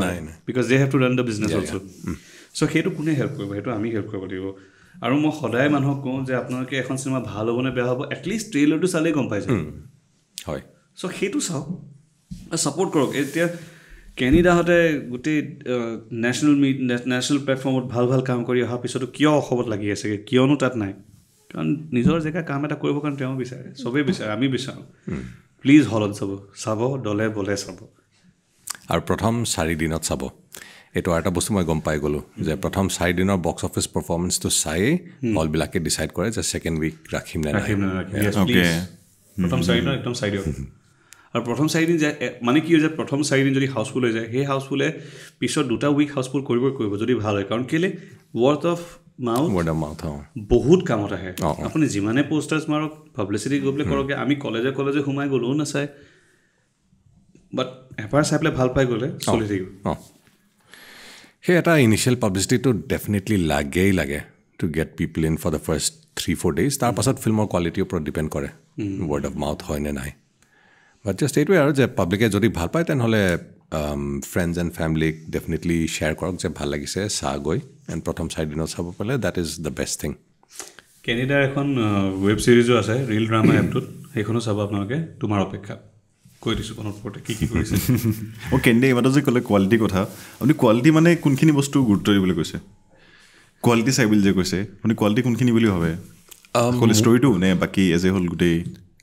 because they have to run the business yeah, also yeah. Mm. so hetu kune help koribo hetu ami help koribo libo aru mo hodai manhok ko je apnake ekhon cinema bhal hobone be hobo at least trailer to sale kom paise hoy so hetu sao support korok etia canada hote guti national national platform ot bhal bhal kaam kori ha pisotu kyo khobot lagi ase kyo no tat nai kan nijor jeka kaam eta koribo kan teo bisare sobe bisare ami bisare Please hold sabo sabo dole bole sabo ar prothom sari dinot sabo eto eta bostu moi gom pai golu je prothom sari dinor box office performance to sai all bilake decide kore je second week rakhim na yes okay prothom sari dinor ekdom sari ar prothom sari din je mane ki je prothom sari din jodi houseful hoy jay he houseful e pisor duta week houseful koribo koribo jodi bhal hoy karon kile worth of mouth word of mouth bahut kamot ahe apuni jimane posters marok publicity goble koroge ami college college humai golu na sai but apar saple bhal pai gole soli thik he eta initial publicity to definitely lage lage to get people in for the first three four days tar pasat film or quality upor depend kore word of mouth hoy na nai but just it way are je public e jodi bhal pai ten hole Um, friends and family definitely share korok je bhal lagise sagoi and prothom side dinot sabo pale that is the best thing Canada ekhon web series o ase real drama app tut ekhono sabo apnaloke tomar opekkha koi disu kono porte ki ki korise o Canada imato je kole quality kotha apni quality mane kunkhini bostu gurutto dibole koise quality saibil je koise apni quality kunkhini boli hobe kole story to ne baki as a whole good day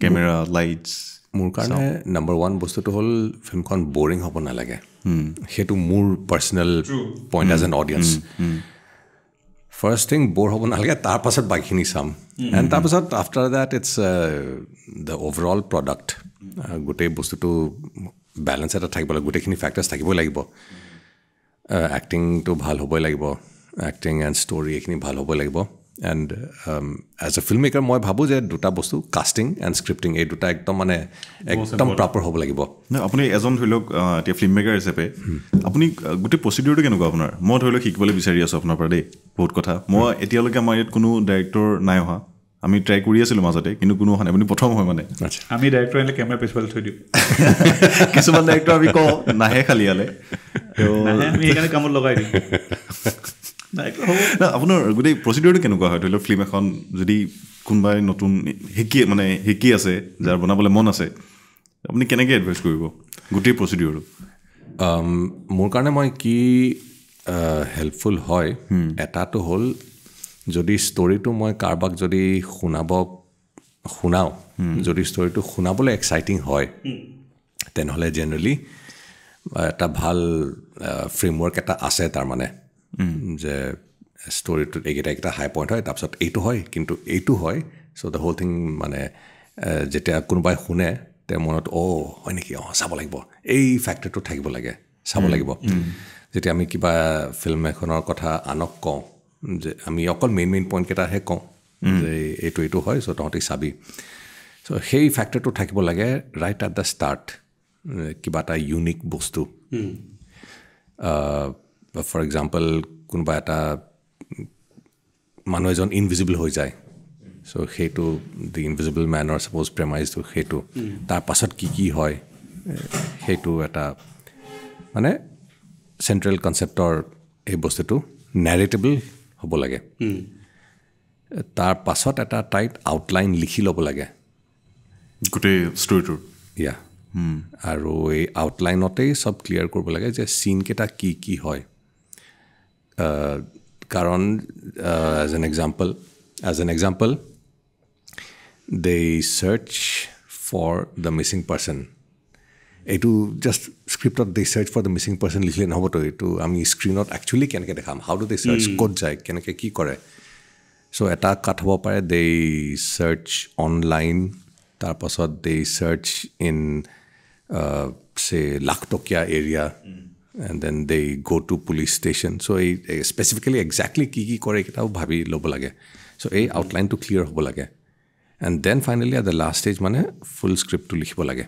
camera lights মোৰ কাৰণে number one বস্তুটো হ'ল ফিল্মখন boring হ'ব না লাগে হেতু মোৰ personal point as an audience first thing bore হ'ব না লাগে তাৰ পাছত বাকিখিনি চাম এণ্ড তাৰ পাছত after that it's the overall product গোটেই বস্তুটো ব্যালেন্স এটা থাকিব লাগিব গোটেইখিনি ফ্যাক্টৰছ থাকিবই লাগিব এক্টিংটো ভাল হ'বই লাগিব এক্টিং এণ্ড ষ্টৰী এইখিনি ভাল হ'বই লাগিব and um, as a filmmaker মই ভাবো যে দুটা বস্তু কাস্টিং এন্ড স্ক্ৰিপ্টিং এই দুটা একদম মানে একদম proper হ'ব লাগিব না আপুনি এজন হইলক টি ফিল্মমেকাৰ হিচাপে আপুনি গুটি প্ৰসিডিউৰটো কেনেকুৱা আপোনাৰ মই হইলক শিকিবলৈ বিচাৰি আছো আপোনাৰ পৰা দেই বহুত কথা মই এতিয়ালৈকে আমাৰ ইয়াত কোনো ডাইৰেক্টৰ নাই হোৱা আমি ট্রাই কৰি আছিলো মাজতে কিন্তু কোনো হয় আপুনি প্ৰথম হয় মানে আচ্ছা আমি ডাইৰেক্টৰ এনে কেমেৰা পেছফালে থৈ দিও কিছুমান ডাইৰেক্টৰ আমি কও নাহে খালি আলে তো আমি এখানে কামত লগাই দিও না আপোনাৰ গোটেই প্ৰসিডিউৰটো কেনেকুৱা হয় ধৰিলক ফিল্ম এখন যদি কোনবাই নতুন হেকি মানে হেকি আছে যাৰ বনাবলৈ মন আছে আপুনি কেনেকৈ এডভাইস কৰিব গোটেই প্ৰসিডিউৰটো মোৰ কাৰণে মই কি হেল্পফুল হয় এটাটো হ'ল যদি ষ্টৰিটো মই কাৰবাক যদি শুনাব শুনাও যদি ষ্টৰিটো শুনাবলৈ এক্সাইটিং হয় তেনেহ'লে জেনেৰেলি এটা ভাল ফ্ৰেমৱৰ্ক এটা আছে তাৰ মানে যে স্টোরিটো এটা একটা হাই পয়েন্ট হয় তারপর এইটো হয় কিন্তু এইটো হয় সো দ্য হোল থিং মানে যেটা কোনোবাই শুনে তে মনত অ হয় নেকি অ চাব লাগিব এই ফ্যাক্টরটো থাকিব লাগে চাব লাগিব যেতিয়া আমি কিবা ফিল্ম এখনৰ কথা আনক কওঁ যে আমি অকল মেইন মেইন পইণ্টকেইটাহে কওঁ যে এইটো এইটো হয় সো তহঁতি চাবি সো সেই ফ্যাক্টরটো থাকিব লাগে ৰাইট এট দ্য ষ্টাৰ্ট কিবা এটা ইউনিক বস্তু For example, কোনবা এটা মানুহ এজন ইনভিজিবল হৈ যায় সো হেতু দি ইনভিজিবল ম্যানৰ সাপোজ প্রেমাইজ তো হেতু তাৰ পাছত কি কি হয় হেতু এটা মানে সেন্ট্রাল কনসেপ্টৰ এই বস্তুটো ন্যাৰেটিবল হ'ব লাগে তাৰ পাছত এটা টাইট আউটলাইন লিখি ল'ব লাগে গুটে ষ্টৰিটোৰ ইয়া আৰু এই আউটলাইনতেই সব ক্লিয়াৰ কৰিব লাগে যে সিন কেটা কি কি হয় Uh, Karan, uh, as an example, as an example, they search for the missing person. Etu just script out they search for the missing person. Likhe na hoto etu. I mean screen out actually can ke dekham. How do they search? Kod jai can ke ki kore. So eta kathobo pare they search online. Tar pasot they search in uh, say, Lakhtokia area. Mm. And then they go to police station. So, I, I specifically exactly kiki kore kitao bhabi lobo lage. So, a outline to clear hobo lage. And then finally at the last stage, mane full script to likhibo lage.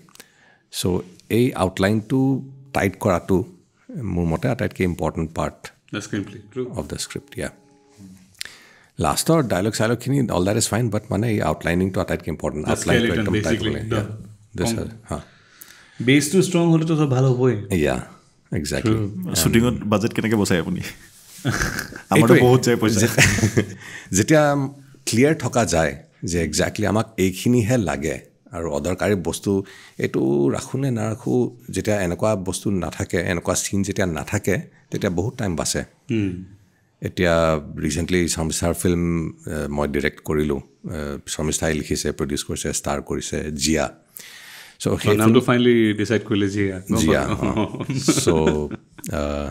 So, a outline to tight koratu murmote ataitke important part. The screenplay, true. Of the script, yeah. Last or dialogue, dialogue khini, all that is fine, but mane outlining to ataitke important. The outline skeleton to basically. The yeah. This is, huh. Base too strong hole to so bhalo hoy. Yeah. Exactly. Um, shooting on budget kenake bosai apuni amar bahut jay poisa jetia clear thoka jay je exactly amak ekhini he lage aru odarkari bostu etu rakhune na rakhu jetia enakwa bostu na thake enakwa scene jetia na thake tetia bahut time base hm etia recently samsar film moi direct korilu samstai likhise produce korise star korise jia. So, so now to finally decide Kuleji. No, yeah. No. Uh, so, uh,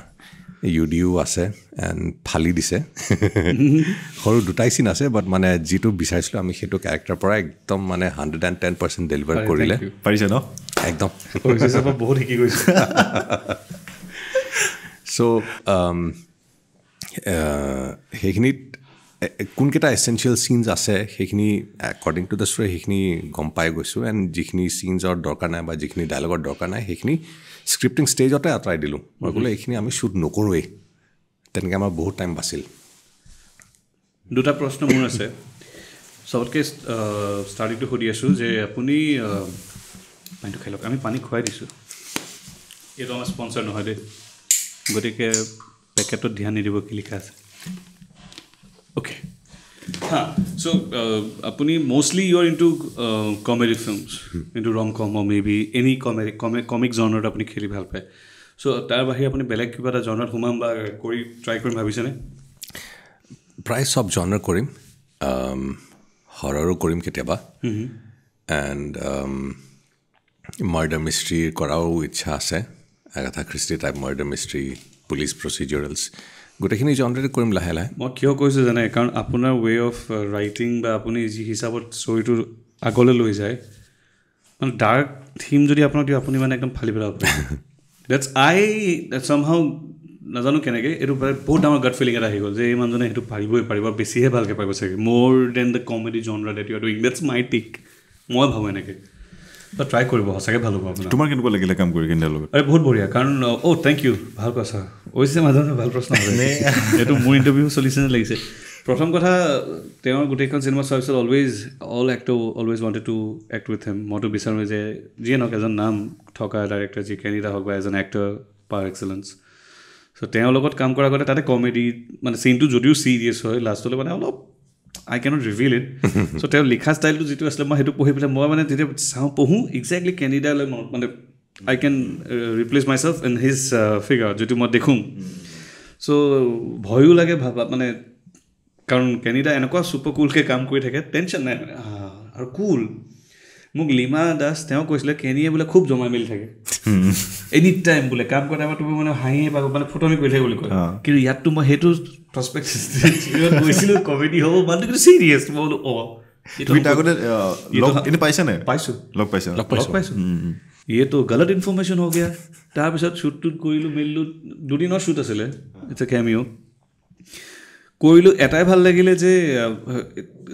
U D U ase and Phali dise. Horu dutai scene ase, but mane jitu bisarislo ami hetu character pora ekdom mane one hundred ten percent deliver korile. Parise no? Ekdom. Koise soba bahut hiki goise. So, um uh hekinit kunketa essential scenes ase hekini according to the story hekini gompai goisu and jikni scenes or dorkar nai ba jikni dialogue or dorkar nai hekini scripting stage ote atrai dilu moi gole hekini ami shoot nokoroi tenke amar bahut time basil duta proshno mon ase sobotke starting to hodi asu je apuni pani to khelok ami pani khwai disu eto amar sponsor no hoide gotike packet to dhyan nidibo ki likha ase. Okay. Huh. So, uh, apuni mostly you are into uh, comedic films, hmm. into rom-com or maybe any comic comic, comic genre apuni kheli bhal pae. So, tar bahir apuni belak kiba ta genre humam ba kori try korim bhabisene. Price of genre korim, um, horror korim ketiaba, mm-hmm. and um, murder mystery korao ichha ase. Agatha Christie type murder mystery, police procedurals. Gotechini genre re korim lahe lahe. Moi kyo koise jane karon apunar way of writing ba apuni ji hisabot story to agole loi jay man dark theme jodi apnok di apuni mane ekdom phali pela. That's I that somehow najanu kenege etu bahut amar gut feeling era hi gol je ei manjone etu pariboi pariba besi he balke paribo sage more than the comedy genre that you are doing. That's my take. Moi bhabe neke but try koribo hosage bhalo pa apna tomar kenko lagile kaam kori kinda logot are bahut boriya karon oh thank you bhal kotha oise madhon bhal proshno hobe etu more interview solution lagise prothom kotha teor gutei kon cinema service always all actor always wanted to act with him motu bisarme je je nok ejon naam thoka director ji kenida hok ba as an actor par excellence so teor logot kaam kora gote tate comedy mane scene to jodiu serious hoy last ole mane olop I cannot reveal it. So, tell likha style to jitu asle ma hetu pohi pile moi mane tete sao pohu exactly candida le mane I can uh, replace myself in his uh, figure jitu moi dekhum. So bhoyu lage bhaba mane karon candida enakwa super cool ke kaam kori thake tension nai aru cool mug lima das teo koisle candida bole khub jomai mil thake any time bole kaam kora ma tumi mane haie ba mane photoni koi thake bole koi kiru yat tu moi hetu prospect you are going comedy hobo but you serious bolu oh you tagone log in paisa ne paisu log paisa log paisu ye to galat information ho gaya tar bisot shoot tut korilu melilu dudi no shoot asile it's a cameo korilu etai bhal lagile je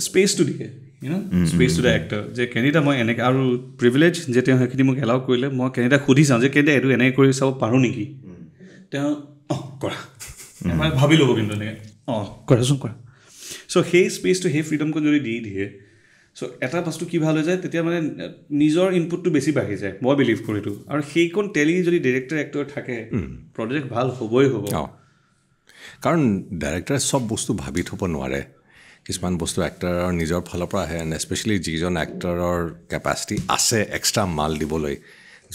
space to dike you know space to the actor je kenida moi enek aru privilege je te hekidi mo allow korile moi kenida khudi sa je kenida edu enek kori sab paru niki te oh kora এবাৰ ভাবি লব কিন্তু এনেকে অ কৰাচোন কৰা so সেই স্পেচটো সেই ফ্ৰীডমক যদি দি দিয়ে সো এটা বস্তু কি ভাল হৈ যায় তেতিয়া মানে নিজৰ ইনপুটটো বেছি বাঢ়ি যায় মই বিলিভ কৰিটো আৰু সেইকন টেলি যদি ডাইৰেক্টৰ এক্টৰ থাকে প্ৰজেক্ট ভাল হ'বই হ'ব কাৰণ ডাইৰেক্টৰে সব বস্তু ভাবি থব নোৱাৰে কিছুমান বস্তু এক্টৰৰ নিজৰ ফালৰ পৰা আহে এণ্ড স্পেশালি যিজন এক্টৰৰ কেপাচিটি আছে এক্সট্ৰা মাল দিবলৈ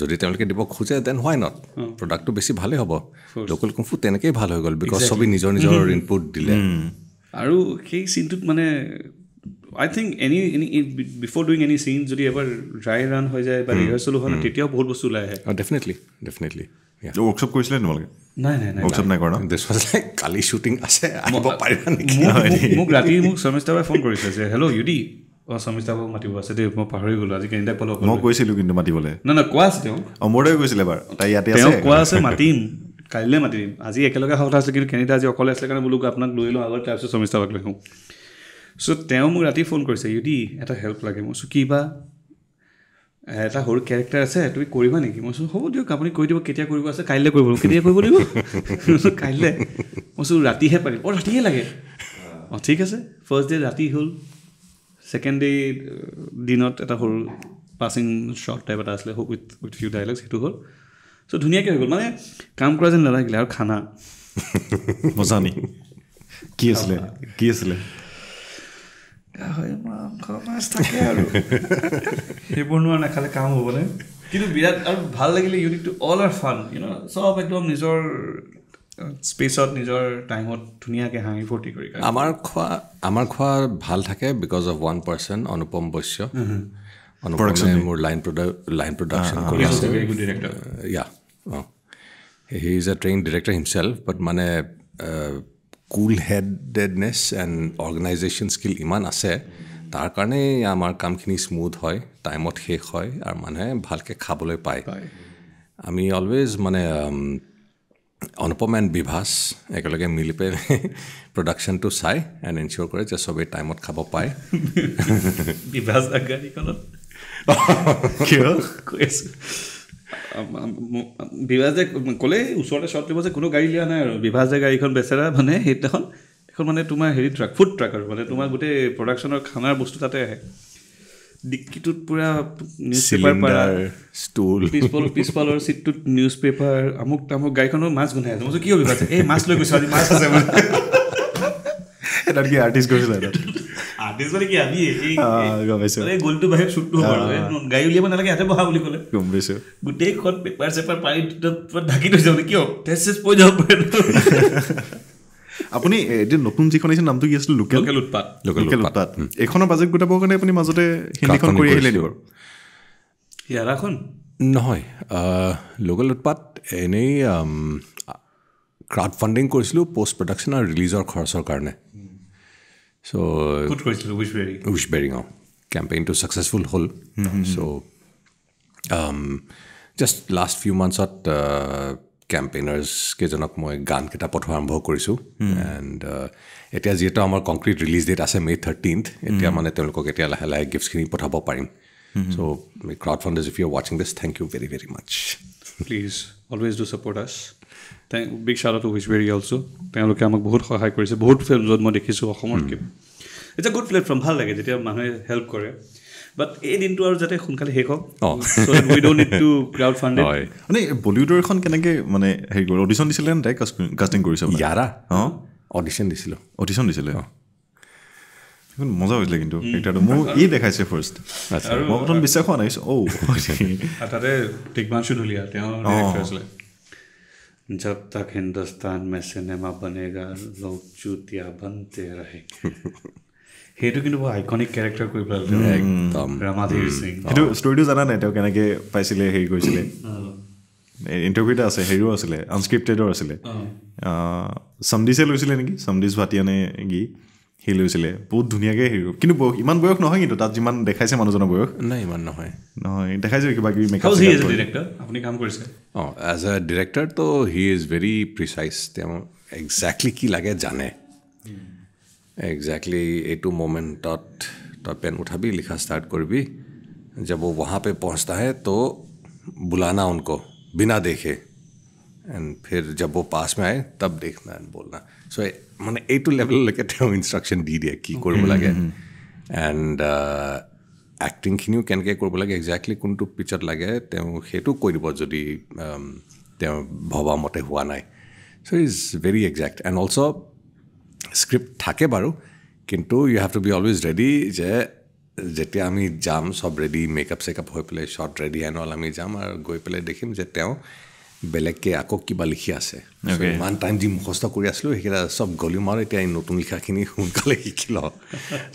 যদি তেওঁলোকে দিব খোজে দেন হোৱাই নট প্ৰডাক্টটো বেছি ভালেই হ'ব লোকেল কুমফু তেনেকেই ভাল হৈ গ'ল বিকজ চবেই নিজৰ নিজৰ ইনপুট দিলে আৰু সেই চিনটোত মানে I think any before doing any scene যদি এবাৰ ড্ৰাই ৰান হৈ যায় বা ৰিহাৰ্চেলো হয় তেতিয়াও বহুত বস্তু ওলাই আহে ডেফিনেটলি ডেফিনেটলি ৱৰ্কশ্বপ কৰিছিলে তোমালোকে নাই নাই নাই ৱৰ্কশ্বপ নাই কৰা দিছ ৱাজ লাইক কালি শ্বুটিং আছে আহিব পাৰিবা নেকি মোক ৰাতি মোক শৰ্মিষ্ঠা বাই ফোন কৰিছে যে হেল্ল' ইউডি Samista Mativasative Moparigula, you can develop no coisilu in the Mativole. None a quas, though. A model was labor. Tayatia quas, Matim, Kailematim, as the Ekaloga House, the Canada's your college, second look up, not Luilo, other types of Samista Oklahoma. So Tamurati phone course, you did at a help like a Mosukiba at a whole character set with Korivani. Mosu, how would your company go to Katia Kurivas, Kaila Kurivaki? Kaila Mosu Rati happened. Or Rati like or take us first day Rati Hull. Second day, did not at a whole passing short type at with with few dialogues to hold. So dunia ke hogol mane kam kora jen lala gila aur khana mozani ki asle ki asle hoy ma khamas thake aru e bonua na khale kam hobole kintu birat aru bhal lagile you need to all are fun you know sob ekdom nijor space out nijor time out dunia ke hangi forty kori kar amar khwa amar khwa bhal thake because of one person Anupam Bashya Anupam more line produ line production uh, yes, a very good director uh, yeah oh. He is a trained director himself but mane uh, cool headedness and organization skill iman ase tar karone amar kam khini smooth hoy time out khek hoy ar mane bhalke khabole pai ami always mane um, Anupam and Bibhas, ekaloge milipe production to sai and ensure kore je sobe time ot khabo pai. Bibhas agari kolon. Kyo? Bibhas je kole usore short libose kono gari lia nai aru. Bibhas je gari khon besara mane heton ekhon mane tomar heri truck food trucker mane tomar gote production or khanar bostu tate ahe. Dikkitut pura newspaper para stool peaceful peaceful or sit to newspaper amuk tamuk guy kono mas gunai ase mosu ki hobi pase eh mas loi goisa mas ase mane eta ki artist goisa eta artist bole ki abi ei ei goal to bahir shoot to paro guy ulia mane lage ate boha boli kole gom beso gutei khon paper paper pari dhaki to jabe ki hob thesis po jao আপনি এদিন নতুন জিখন আছে নামটো কি আছিল local local উৎপাদ local উৎপাদ এখনো বাজেট গুটাব কারণে আপনি মাজতে হিন্দিখন কৰি আহিলে দিবৰ ইয়াৰাখন নহয় লোকাল উৎপাদ এনে ক্রাউড ফান্ডিং কৰিছিল পোস্ট প্ৰডাকচন আৰু ৰিলিজৰ খৰচৰ কাৰণে সো গুড কৰিছিল which very which very now campaign to successful হল so um just last few months at uh, campaigners ke jonok moi gan kita potwa arambho korisu and etia jeto amar concrete release date ase May thirteenth etia mane telko ketia lahe lahe gifts kini pothabo parim so crowdfunders if you are watching this thank you very very much please always do support us thank big shout out to Vishwari also teloke amak bahut sahay korise bahut film jod moi dekhisu okhomor ke it's a good platform bhal lage jetia mane help kore but ei din to aru jate khunkale hek hob so we don't need to crowd fund it mane bollywood er khon kenage mane he audition disile na casting korise yara ha audition disilo audition disile ekon moja hoile kintu ekta to mo ei dekhaise first acha mo ton bisakh hona is oh atare tikmanshu dhulia teo reaction le jab tak hindustan mein cinema banega log chutiya bante rahenge He took into an iconic character like Ramadhir Singh. He studio jana na teo kenake paisile he goisile interview ta ase hero asile unscripted or asile somdi se loisile neki somdis bhatiane gi he loisile bahut dhuniya ke hero kintu iman boyok nohoy kintu tat jiman dekhaise manujona boyok na iman nohoy nohoy dekhaise kiba kibi makeup how he is a director apni kaam korise oh as a director to he is very precise temo exactly ki lage jane exactly etu moment dot dot pen uthabi likha start korbi jab wo wahan pe pahunchta hai to bulana unko bina dekhe and phir jab wo pass mein aaye tab dekhna and bolna so mane etu level like the instruction di diye ki korbo lage and uh, acting khinu ken ke korbo lage exactly kuntu picture lage te hetu koi dibo jodi te bhaba mote hua nai so is very exact and also script thake baru kintu you have to be always ready je jetia ami jam sob ready makeup sekap hoy pele shot ready and all ami jam ar goi pele dekhim je teo belek ke akok ki ba likhi ase so one time ji mukhosto kori aslo hekira sob goli mar etia notun likha khini hunkale hikilo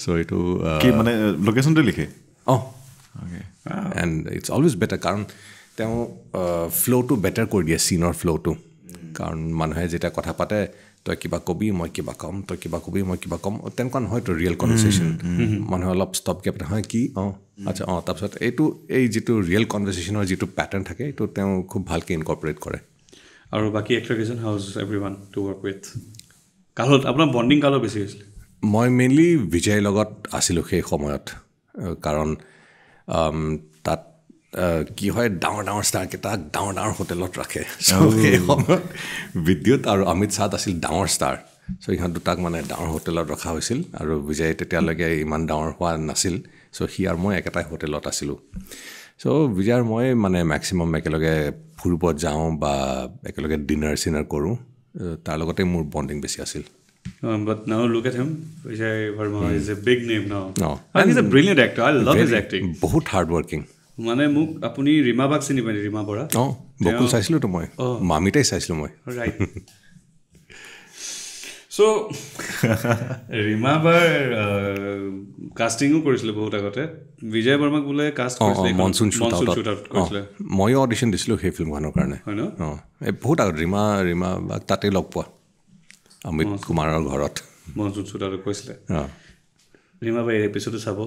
so etu ki mane location to likhe oh okay wow. And it's always better karon teo flow to better kor dia scene or flow to karon manhe jeta kotha pate তই কিবা কবি মই কিবা কম তই কিবা কবি মই কিবা কম তেনেকুৱা হয়তো ৰিয়েল কনভাৰ্চেশ্যন মানুহে অলপ ষ্টপ গেপ হয় কি অঁ আচ্ছা অঁ তাৰপিছত এইটো এই যিটো ৰিয়েল কনভাৰ্চেশ্যনৰ যিটো পেটাৰ্ণ থাকে এইটো তেওঁ খুব ভালকৈ ইনকৰ্পৰেট কৰে আৰু বাকী এক্সপেক্টেশ্যন হাউজ এভৰিৱান টু ৱৰ্ক উইথ কালত আপোনাৰ বণ্ডিং কালত বেছি হৈছিলে মই মেইনলি বিজয়ৰ লগত আছিলোঁ সেই সময়ত কাৰণ তাত কি হয় ডাঙৰ ডাঙৰ ষ্টাৰকেইটা ডাঙৰ ডাঙৰ হোটেলত ৰাখে সেই সময়ত বিদ্যুৎ আৰু অমিত সাদ আছিল ডাঙৰ ষ্টাৰ চ' ইহঁত দুটাক মানে ডাঙৰ হোটেলত ৰখা হৈছিল আৰু বিজয় তেতিয়ালৈকে ইমান ডাঙৰ হোৱা নাছিল চ' সি আৰু মই একেটাই হোটেলত আছিলোঁ চ' বিজয়ৰ মই মানে মেক্সিমাম একেলগে ফুৰিব যাওঁ বা একেলগে ডিনাৰ চিনাৰ কৰোঁ তাৰ লগতে মোৰ বণ্ডিং বেছি আছিল Um, but now look at him. Vijay Varma is a big name now. No. And he's a brilliant actor. I love his acting. Very hardworking. माने मुक अपुनी रीमा बाग से नहीं बनी रीमा बोरा। ओ, बकुल साइज़ लो तो मैं। मामी टाइज़ साइज़ लो मैं। Right. So रीमा बाग casting को करिस ले बहुत आगते। विजय वर्मा को बोले cast करिस ले। Monsoon shootout। Monsoon shootout करिस ले। मौय audition दिस लो है film गानों करने। है ना? ओ, ये बहुत आगते रीमा रीमा बाग ताते लोग पा। अमित कुमारर घरत मनसुन सुदार কৈছিলে हां रीमा बाई এপিসোড চাব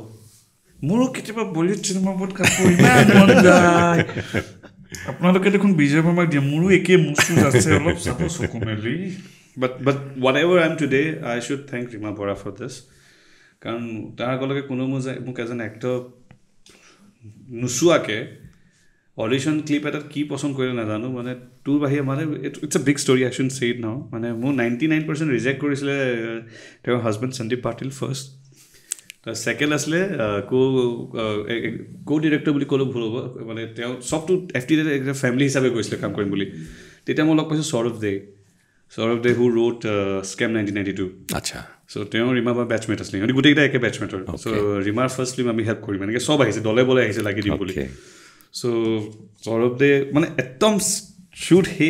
মোৰো কিবা বলিউড সিনেমা পডকাস্ট কৰিবা মন যায় আপোনালোকে দেখোন বিজয় বৰ্মাক দিয়া মোৰো একে মুছুজ আছে অলপ চাব সুকুমেলি but but whatever I am today I should thank Rima Bora for this কাৰণ তাৰ আগলৈকে কোনো মোক এজন এক্টৰ নুচুৱাকে অডিশন ক্লিপ এটা কি পছন্দ কৰিলে নাজানো মানে তোৰ বাহিৰে মানে it's a big story I should say it now মানে মোৰ নাইণ্টি নাইন পাৰ্চেণ্ট ৰিজেক্ট কৰিছিলে তেওঁৰ হাজবেণ্ড সন্দীপ পাটিল ফাৰ্ষ্ট তাৰ ছেকেণ্ড আছিলে কো কো ডিৰেক্টৰ বুলি ক'লেও ভুল হ'ব মানে তেওঁ চবটো এফ টি ফেমিলি হিচাপে কৈছিলে কাম কৰিম বুলি তেতিয়া মই লগ পাইছোঁ Saurav De Saurav De who wrote scam nineteen ninety two আচ্ছা চ' তেওঁ ৰীমা বা বেটছমেট আছিলে মানে গোটেইকেইটা একে বেটছমেটৰ চ' ৰীমাৰ ফাৰ্ষ্ট ফিল্ম আমি হেল্প কৰিম এনেকৈ চব আহিছে দলে বলে আহিছে লাগি দিম বুলি So, Saurabh Dey, I mean, Atom shoot he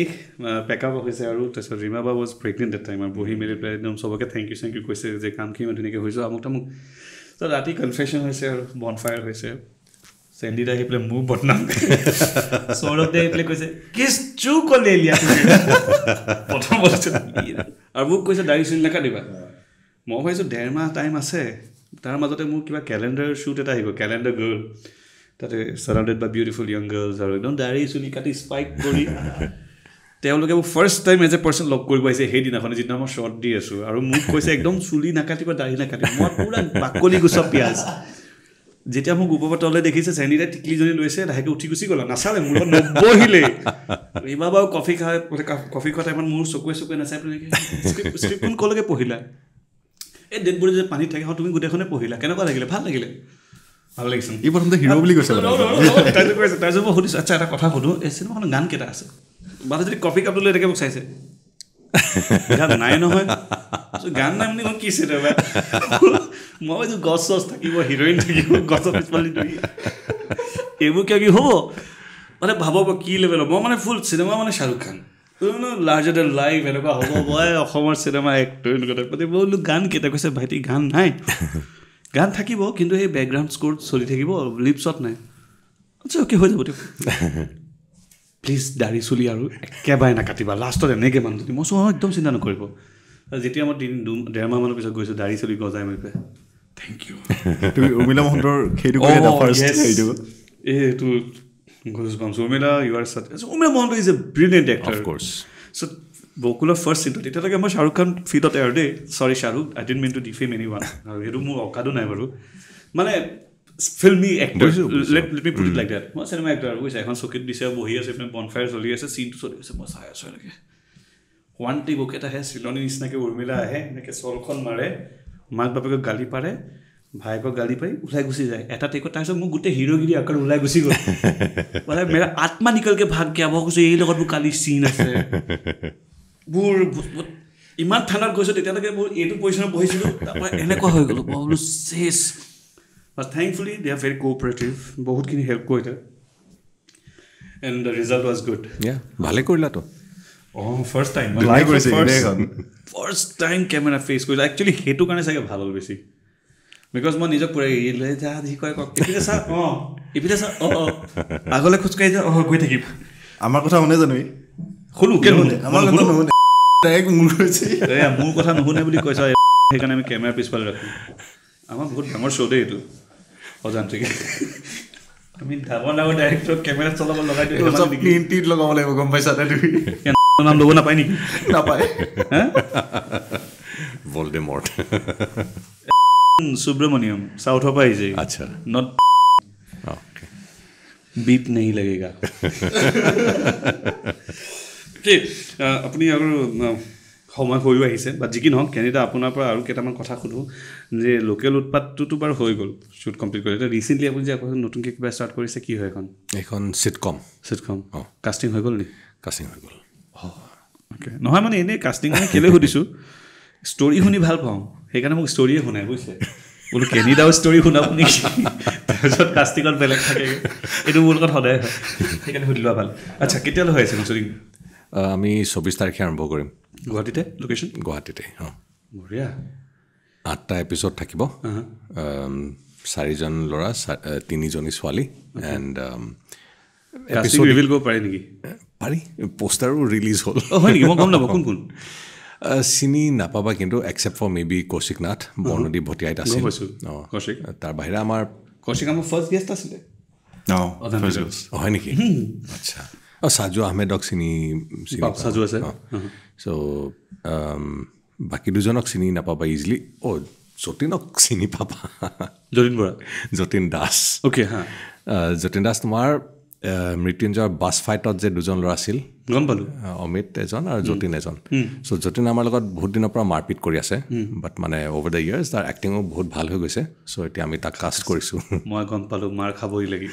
pack up hoise aru so Rima ba was pregnant that time. I bohi mere play them soboke thank you thank you koise je kaam ki matune ke hoise amuk tamuk. So rati confession hoise aru bonfire hoise. Sandy da he play move botnam. Saurabh Dey play koise kis chu ko le liya. Potom bolche aru muk koise direction la kadiba. Mo hoise der ma time ase. Tar majote muk kiba calendar shoot eta hibo calendar girl. That surrounded by beautiful young girls are no dare isuli kati spike kori teo loke first time as a person log kori paise he dina khone jitna ma short di asu aru mu koise ekdom suli nakati ba dari nakati mo pura bakoli gusa pias jetia mu gopopatole dekhise sanita tikli joni loise laheke uthi gusi gola nasale mu no bohile rima ba coffee kha coffee kha time mu sokwe sokwe nasai script script kun kologe pohila e den bore je pani thake ho tumi gote khone pohila keno ka lagile bhal lagile ভাল লাগিছিল এই প্ৰথমতে hero বুলি কৈছে তাইজে মই সুধিছোঁ আচ্ছা এটা কথা সোধোঁ এই চিনেমাখনৰ গান কেইটা আছে বাৰু যদি কপি কাপটো লৈ এনেকৈ মোক চাইছে গান নাই নহয় গান নাই মানে কি চিনেমা মই এইটো গছ চছ থাকিব হিৰইন থাকিব গছৰ পিছফালি এইবোৰ কিয় কি হ'ব মানে ভাবক কি লেভেলৰ মই মানে ফুল চিনেমা মানে Shahrukh Khan larger than live এনেকুৱা হ'ব মই অসমৰ চিনেমা এক্টৰ এনেকুৱা বোলো গান কেইটা কৈছে ভাইটি গান নাই গান থাকিব কিন্তু সেই বেকগ্ৰাউণ্ড স্ক'ৰ চলি থাকিব লিপছত নাই আচ্ছা অ'কে হৈ যাব দিয়ক প্লিজ দাড়ি চুলি আৰু একেবাৰে নাকাটিবা লাষ্টত এনেকৈ মানুহ যদি মই চোৱা একদম চিন্তা নকৰিব যেতিয়া মই তিনি ডেৰমাহমানৰ পিছত গৈছোঁ দাড়ি চুলি গজাই মেলি পেলাই থেংক ইউ তুমি উৰ্মিলা মহন্তৰ সেইটো এইটো ঘোষ বামছ Urmila you are Urmila Mahanta is a brilliant actor of course চ' বকুলৰ ফাৰ্ষ্ট চিনটো তেতিয়ালৈকে মই শ্বাহৰুখ খান ফিল্ডত এৰ দেই sorry Shahrukh I didn't mean to defame any one আৰু সেইটো মোৰ অকাদো নাই বাৰু মানে filmi actor let me put it like that মই চিনেমা এক্টৰ বুজিছা এখন চকীত দিছে বহি আছে এইপিনে বনফায়াৰ চলি আছে চিনটো চলি আছে মই চাই আছোঁ এনেকৈ ওৱান টি বুক এটা আহে চিলনী নিচিনাকৈ উৰ্মিলা আহে এনেকৈ চলখন মাৰে মাক বাপেকক গালি পাৰে ভায়েকক গালি পাৰি ওলাই গুচি যায় এটা টেকত তাৰপিছত মোৰ গোটেই হিৰ'গিৰি আকাৰ ওলাই গুচি গ'ল মানে মেৰা আত্মা নিকলকৈ ভাগ গিয়া মই কৈছোঁ এই লগত মোৰ কালি চিন আছে মোৰ ইমান ঠাণ্ডাত গৈছোঁ তেতিয়ালৈকে মোৰ এইটো পজিশ্যনত বহিছিলোঁ তাৰপৰা এনেকুৱা হৈ গ'লোঁ মই বোলো চেছ but thankfully they are very cooperative বহুতখিনি হেল্প কৰিলে and the result was good ভালে কৰিলাতো অঁ first time first time camera face কৰিলোঁ একচুৱেলি সেইটো কাৰণে চাগে ভাল হ'ল বেছি বিকজ মই নিজক পুৰা এৰিলে যা যি কয় কওক এইপিনে চা অঁ এইপিনে চা অঁ অঁ আগলৈ খোজকাঢ়ি যা অঁ গৈ থাকিম আমাৰ কথা শুনে জানো শুনো কেনে Direct Murkosi. Yeah, Murkosa no one ever goes. I can have a camera piece for it. I'm a good camera show day too. Ajantrek. I mean, that one hour director camera is all about. It was a clean teeth. Look, all over. Come by, sir. No, no, no, no, no, no, no, no, no, no, Subramaniam, South of Asia. Achha. Not okay. Beep nahi lagega. Okay. अपनी अगर होमा कोई वही से, but जिकिन हो Canada अपना पर आरु केटामन कथा खुदो जे local उत्पाद टू बार होय गोल shoot complete करे recently अपन जे नतुन के किबा start करिसे की होय कोन एखन sitcom sitcom casting होय गोल नि casting होय गोल हो ओके নহয় माने एने casting ने केले होदिसु story हुनी ভাল पाऊ I have a story. I have a story. I have a story. I have a casting. I have a story. I have a story. I have a story. I have a story. I have a story. I have a story. I have a story. Sini napaba kintu except for maybe Kaushik Nath Bonodi Bhotiyait asil. No, Kaushik. Tar bahira amar Kaushik amar first guest asile. No, first guest. Oh, niki. Acha. Oh, Saju Ahmedok sini sini. Saju ase. So, um, baki dujonok sini napaba easily. Oh, Jotinok sini papa. Jotin Bora. Jotin Das. Okay, ha. Jotin Das tomar Mrityunjayar bus fight at je dujon lora asil. Gombalu. Amit ejon aru Jotin ejon. So Jotin amar logot bahut dinar pora marpit kori ase, but mane over the years tar acting o bahut bhal hoi goise. So eta ami ta cast korisu. Moi gompalu mar khaboi lagi.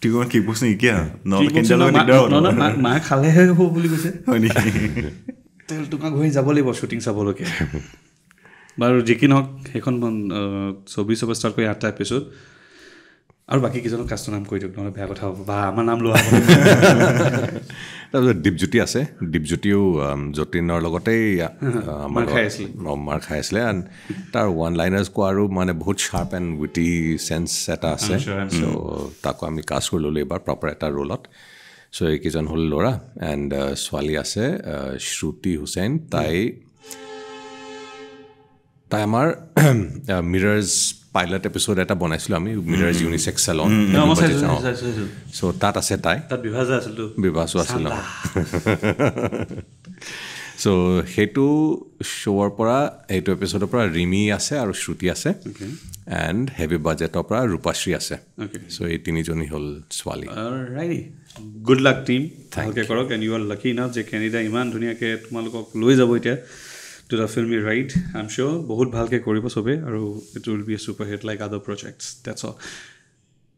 Tigon ki bosni kya? No lekin jalo nikda ho. No no ma ma khale ho boli goise. Hoi ni. Tel tuka goi jabole shooting saboloke. Baru jikin hok ekhon twenty-four superstar koi eight ta episode. And the rest of the name is called Kastor. That's a deep duty. Deep duty is Mark Haisle. And the one-liners are very sharp and witty sense. So, we cast a proper role. So, this is a whole lot. And Swali is Shruti Hussain. They are mirrors. Pilot episode at a bonus lami, mirrors unisex salon. So that is a tie. So he to show opera, a two episode opera, Rimi ase or Shruti ase, and heavy budget opera, Rupashri ase. So eighteen is only whole swali. Alrighty. Good luck, team. Thank you. And you are lucky enough that Canada Iman Dunia ke Tumalok Louis Aboitia. To the film, you're right. I'm sure. Bahut bhalke koribo sobe, aru it will be a super hit like other projects. That's all.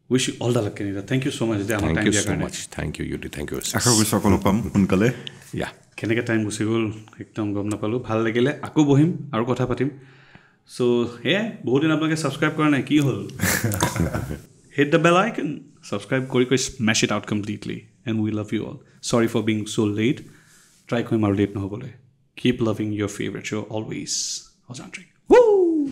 Wish you all the luck, Canada. Thank you so much. Thank you so much. Thank you, Yudi. Thank you. Akhar wish akolopam unkale. Yeah. Keneka time gusigol ekdom gom napalu. Bhal lagile aku bohim aru kotha patim. So yeah, bahut din apnake subscribe kora nai ki hol. Hit the bell icon. Subscribe kori koi smash it out completely. And we love you all. Sorry for being so late. Try koi maru late nohobole. Keep loving your favorite show always. Ajantrek. Woo!